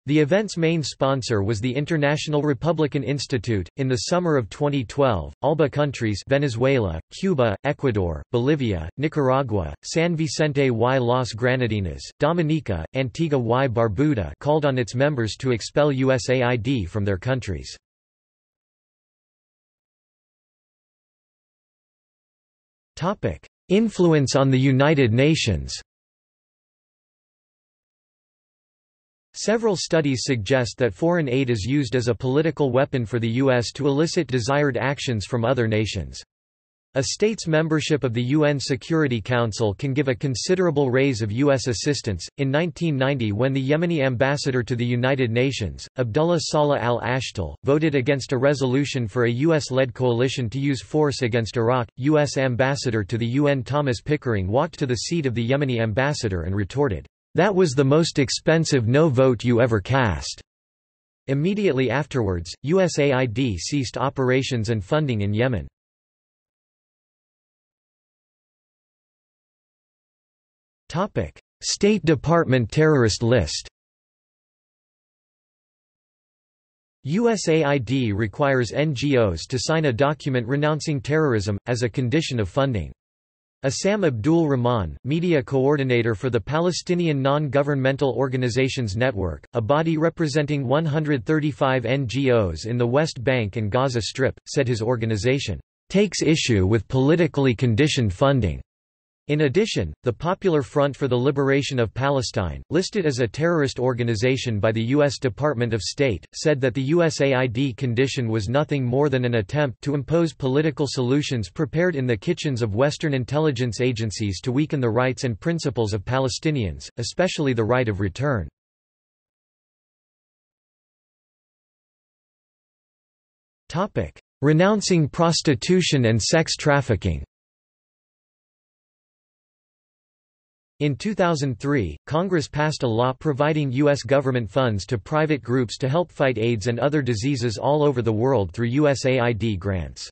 The event's main sponsor was the International Republican Institute. In the summer of twenty twelve, ALBA countries Venezuela, Cuba, Ecuador, Bolivia, Nicaragua, San Vicente y Las Granadinas, Dominica, Antigua y Barbuda called on its members to expel U S A I D from their countries. Topic: Influence on the United Nations. Several studies suggest that foreign aid is used as a political weapon for the U S to elicit desired actions from other nations. A state's membership of the U N Security Council can give a considerable raise of U S assistance. In nineteen ninety, when the Yemeni ambassador to the United Nations, Abdullah Salah al-Ashtal, voted against a resolution for a U S-led coalition to use force against Iraq, U S ambassador to the U N Thomas Pickering walked to the seat of the Yemeni ambassador and retorted, "That was the most expensive no vote you ever cast." Immediately afterwards, U S A I D ceased operations and funding in Yemen. Topic: State Department terrorist list. U S A I D requires N G Os to sign a document renouncing terrorism as a condition of funding. Assam Abdul Rahman, media coordinator for the Palestinian Non-Governmental Organizations Network, a body representing one hundred thirty-five N G Os in the West Bank and Gaza Strip, said his organization takes issue with politically conditioned funding. In addition, the Popular Front for the Liberation of Palestine, listed as a terrorist organization by the U S Department of State, said that the U S A I D condition was nothing more than an attempt to impose political solutions prepared in the kitchens of Western intelligence agencies to weaken the rights and principles of Palestinians, especially the right of return. Topic: Renouncing prostitution and sex trafficking. In two thousand three, Congress passed a law providing U S government funds to private groups to help fight AIDS and other diseases all over the world through U S A I D grants.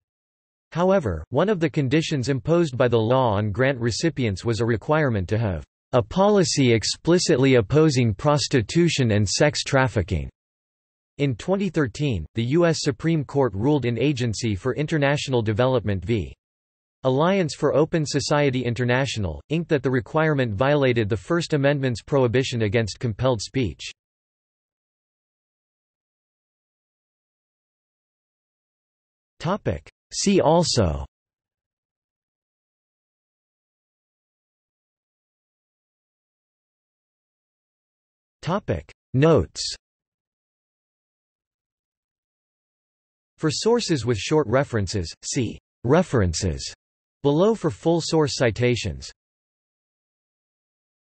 However, one of the conditions imposed by the law on grant recipients was a requirement to have a policy explicitly opposing prostitution and sex trafficking. In twenty thirteen, the U S Supreme Court ruled in Agency for International Development v. Alliance for Open Society International, Incorporated that the requirement violated the First Amendment's prohibition against compelled speech. See also Notes. For sources with short references, see References below for full source citations.